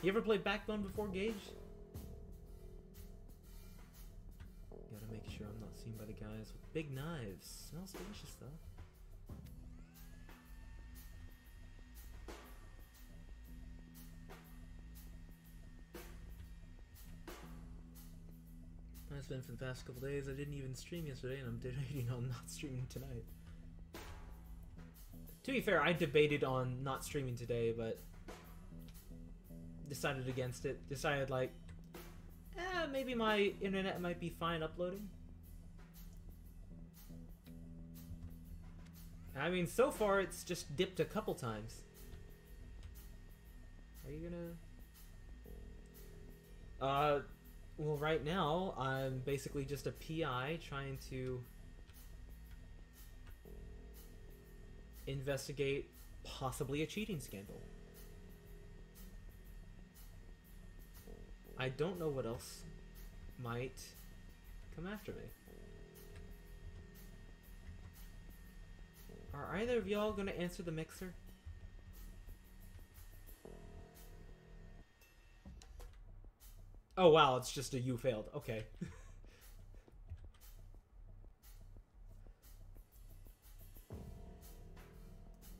You ever played Backbone before, Gage? Gotta make sure I'm not seen by the guys with big knives. Smells delicious, though. It's been for the past couple days. I didn't even stream yesterday, and I'm debating on not streaming tonight. To be fair, I debated on not streaming today, but decided against it. Decided, like, maybe my internet might be fine uploading. I mean, so far it's just dipped a couple times. Are you gonna... Well, right now, I'm basically just a PI trying to investigate possibly a cheating scandal. I don't know what else might come after me. Are either of y'all gonna answer the mixer? Oh wow, it's just a you failed. Okay.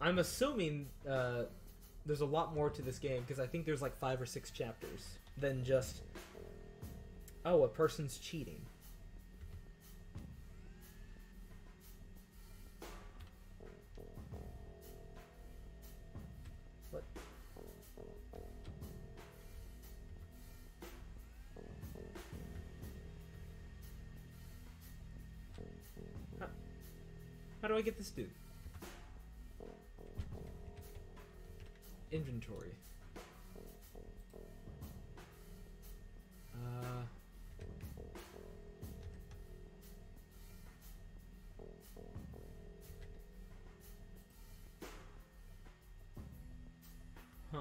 I'm assuming there's a lot more to this game, because I think there's like 5 or 6 chapters than just, oh, a person's cheating. What? How do I get this dude? Inventory. Huh.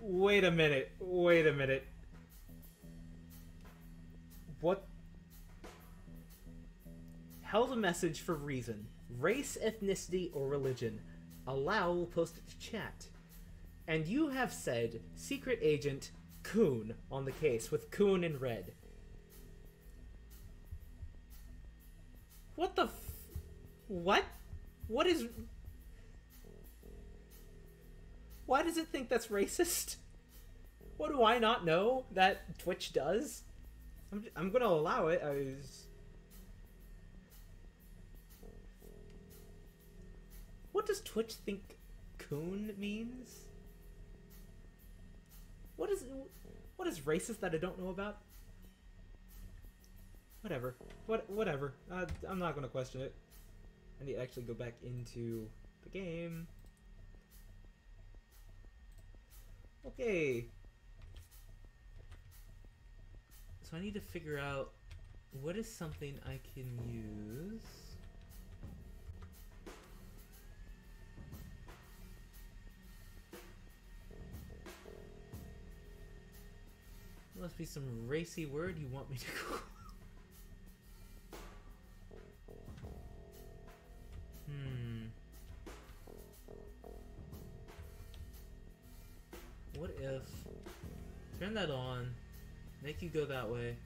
Wait a minute. Wait a minute. What? Held a message for reason, race, ethnicity, or religion. Allow will post it to chat. And you have said secret agent Coon on the case with Coon in red. What the f? What? What is? Why does it think that's racist? What do I not know that Twitch does? I'm gonna allow it. What does Twitch think coon means? What is racist that I don't know about? Whatever. Whatever. I'm not gonna question it. I need to actually go back into the game. Okay. So I need to figure out what is something I can use. There must be some racy word you want me to call. What if... turn that on. Make you go that way.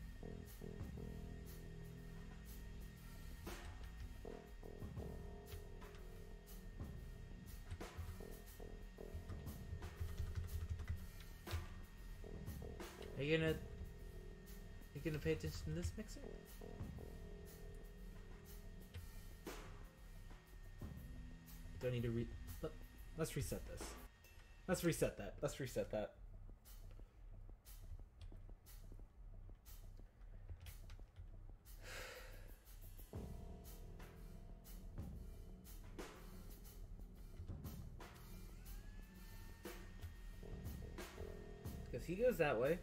Are you gonna pay attention to this mixer? Don't need to let's reset this. Let's reset that. Let's reset that. Because he goes that way.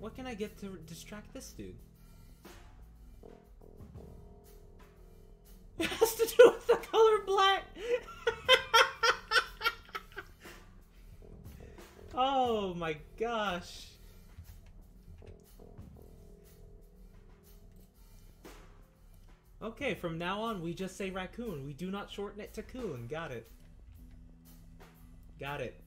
What can I get to distract this dude? It has to do with the color black! Oh my gosh. Okay, from now on we just say raccoon. We do not shorten it to coon. Got it. Got it.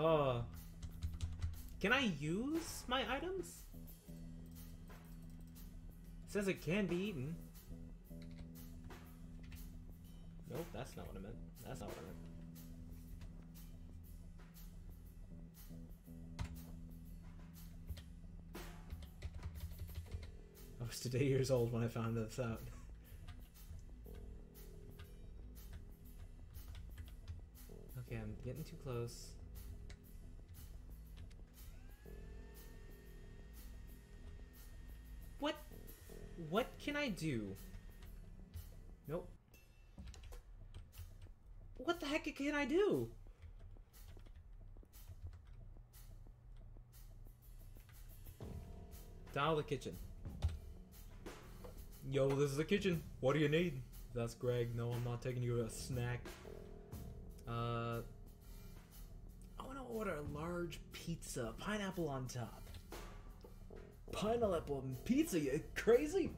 Oh, can I use my items? It says it can be eaten. Nope, that's not what I meant. That's not what I meant. 62 years old when I found this out. Okay, I'm getting too close. What can I do? Nope. What the heck can I do? Down the kitchen. Yo, this is the kitchen. What do you need? That's Greg. No, I'm not taking you to a snack. I want to order a large pizza, pineapple on top. Pineapple and pizza, you crazy?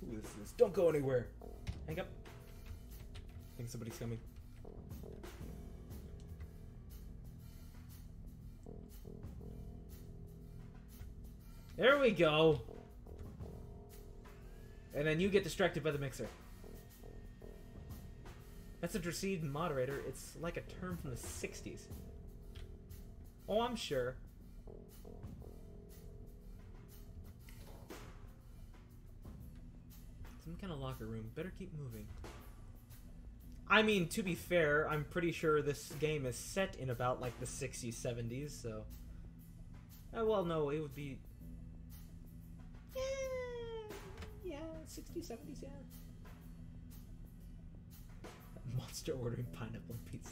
Who is this? Don't go anywhere. Hang up. I think somebody's coming. There we go. And then you get distracted by the mixer. Message received, moderator. It's like a term from the 60s. Oh, I'm sure. Some kind of locker room. Better keep moving. I mean, to be fair, I'm pretty sure this game is set in about, like, the 60s, 70s, so... well, no, it would be... Yeah, 60s, 70s, yeah. That monster ordering pineapple and pizza.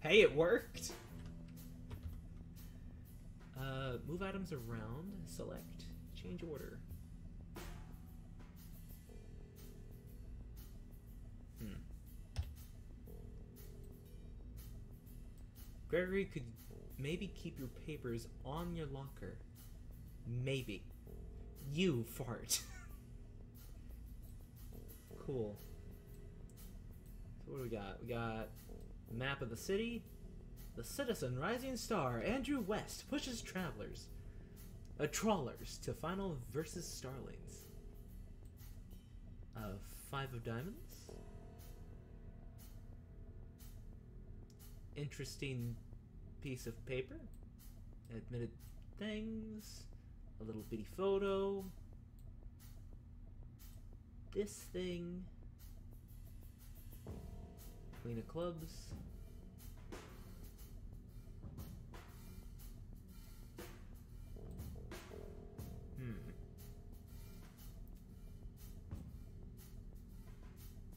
Hey, it worked! Move items around. Select. Change order. Gregory could maybe keep your papers on your locker. Maybe. You fart. Cool. So what do we got? We got a map of the city. The citizen rising star, Andrew West, pushes travelers. Trawlers to final versus starlings. 5 of diamonds. Interesting piece of paper. Admitted things. A little bitty photo. This thing. Queen of clubs.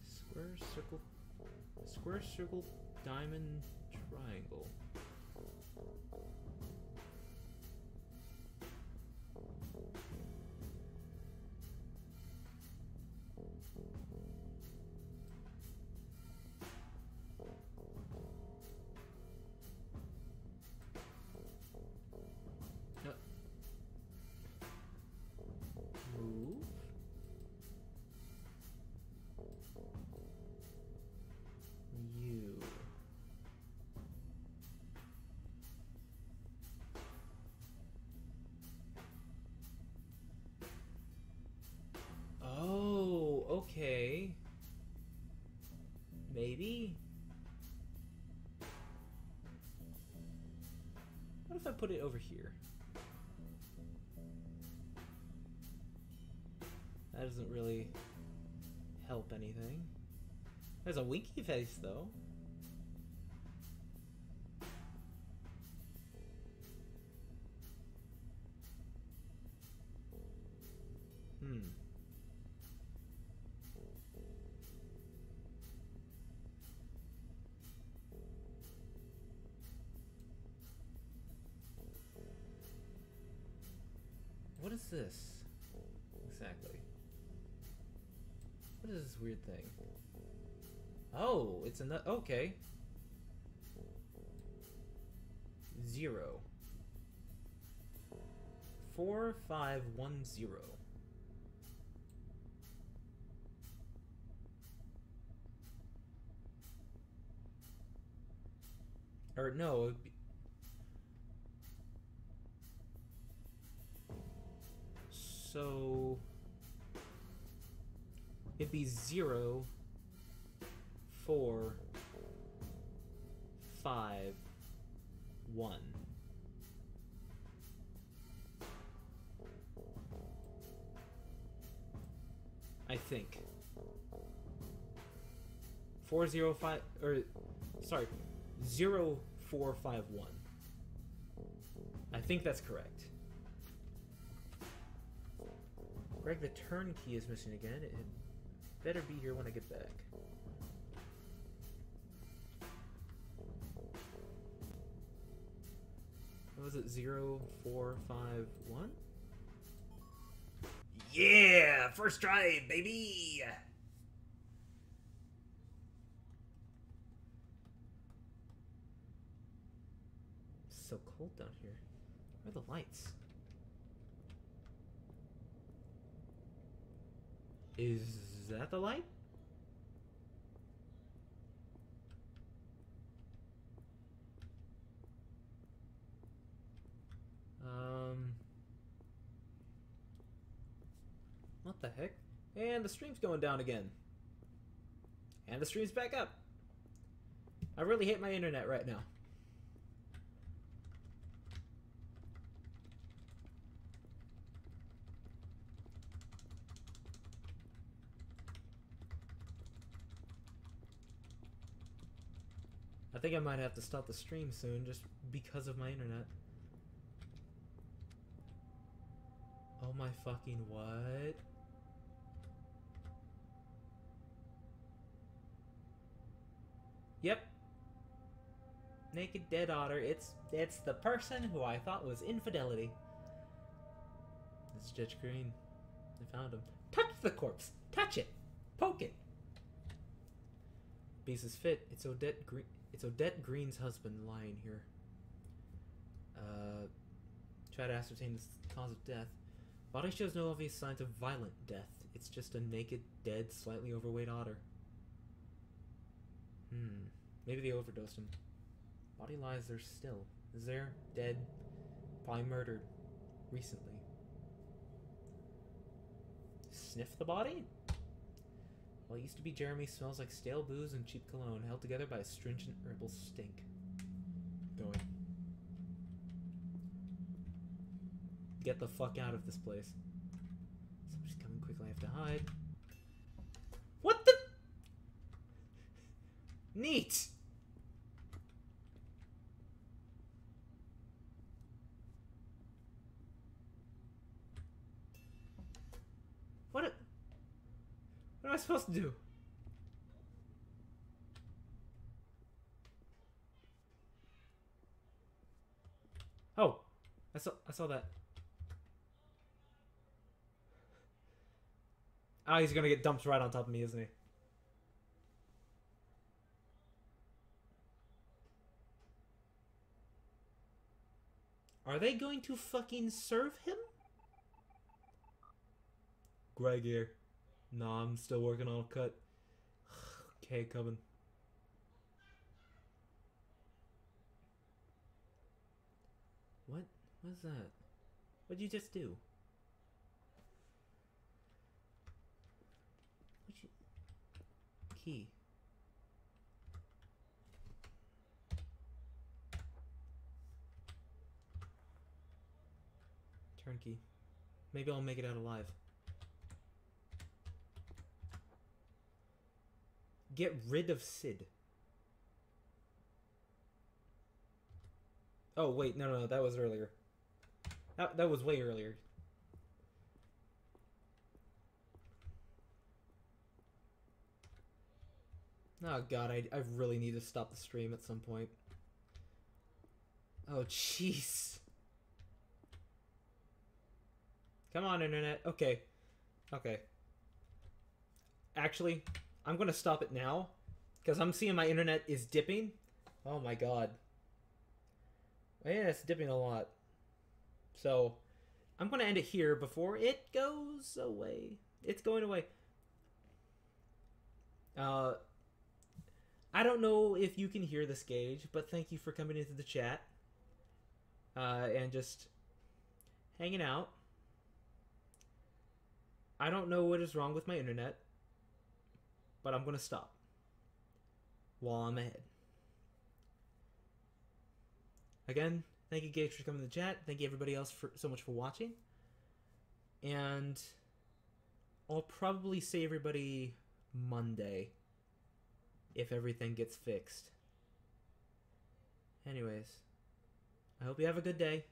Square, circle. Square, circle, diamond. Triangle. Okay, maybe. What if I put it over here? That doesn't really help anything. There's a winky face though. This exactly. What is this weird thing? Oh, it's another. Okay. 0. 4510. Or no. So it'd be 0, 4, 5, 1. think. 405 or sorry, 0451. I think that's correct. Greg, the turn key is missing again. It better be here when I get back. What was it, 0451? Yeah! First try, baby! It's so cold down here. Where are the lights? Is that the light? What the heck? And the stream's going down again. And the stream's back up. I really hate my internet right now. I think I might have to stop the stream soon just because of my internet. Oh my fucking what? Yep. Naked Dead Otter. It's the person who I thought was infidelity. It's Judge Green. I found him. Touch the corpse. Touch it. Poke it. Beast is fit. It's Odette Green. It's Odette Green's husband lying here. Try to ascertain the cause of death. Body shows no obvious signs of violent death. It's just a naked, dead, slightly overweight otter. Hmm. Maybe they overdosed him. Body lies there still. Is there? Dead. Probably murdered. Recently. Sniff the body? Well, it used to be Jeremy smells like stale booze and cheap cologne, held together by a stringent herbal stink. Going. Get the fuck out of this place. Somebody's coming quickly, I have to hide. What the? Neat! What am I supposed to do? Oh! I saw that. Oh, he's gonna get dumped right on top of me, isn't he? Are they going to fucking serve him? Greg here. No, I'm still working on a cut. Okay, coming. What? What's that? What'd you just do? Key. Turnkey. Maybe I'll make it out alive. Get rid of Sid. Oh wait, no, that was earlier. That was way earlier. Oh god, I really need to stop the stream at some point. Oh jeez. Come on, internet. Okay. Okay. Actually, I'm gonna stop it now, because I'm seeing my internet is dipping. Oh my god. My internet's dipping a lot. So, I'm gonna end it here before it goes away. It's going away. I don't know if you can hear this, Gage, but thank you for coming into the chat and just hanging out. I don't know what is wrong with my internet, but I'm going to stop while I'm ahead. Again, thank you, Gage, for coming to the chat. Thank you, everybody else, so much for watching. And I'll probably see everybody Monday if everything gets fixed. Anyways, I hope you have a good day.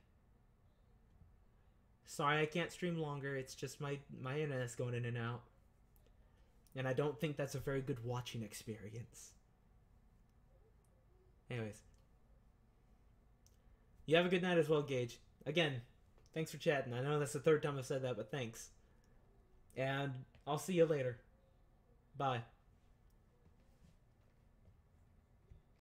Sorry I can't stream longer, it's just my internet's going in and out. And I don't think that's a very good watching experience. Anyways. You have a good night as well, Gage. Again, thanks for chatting. I know that's the third time I've said that, but thanks. And I'll see you later. Bye.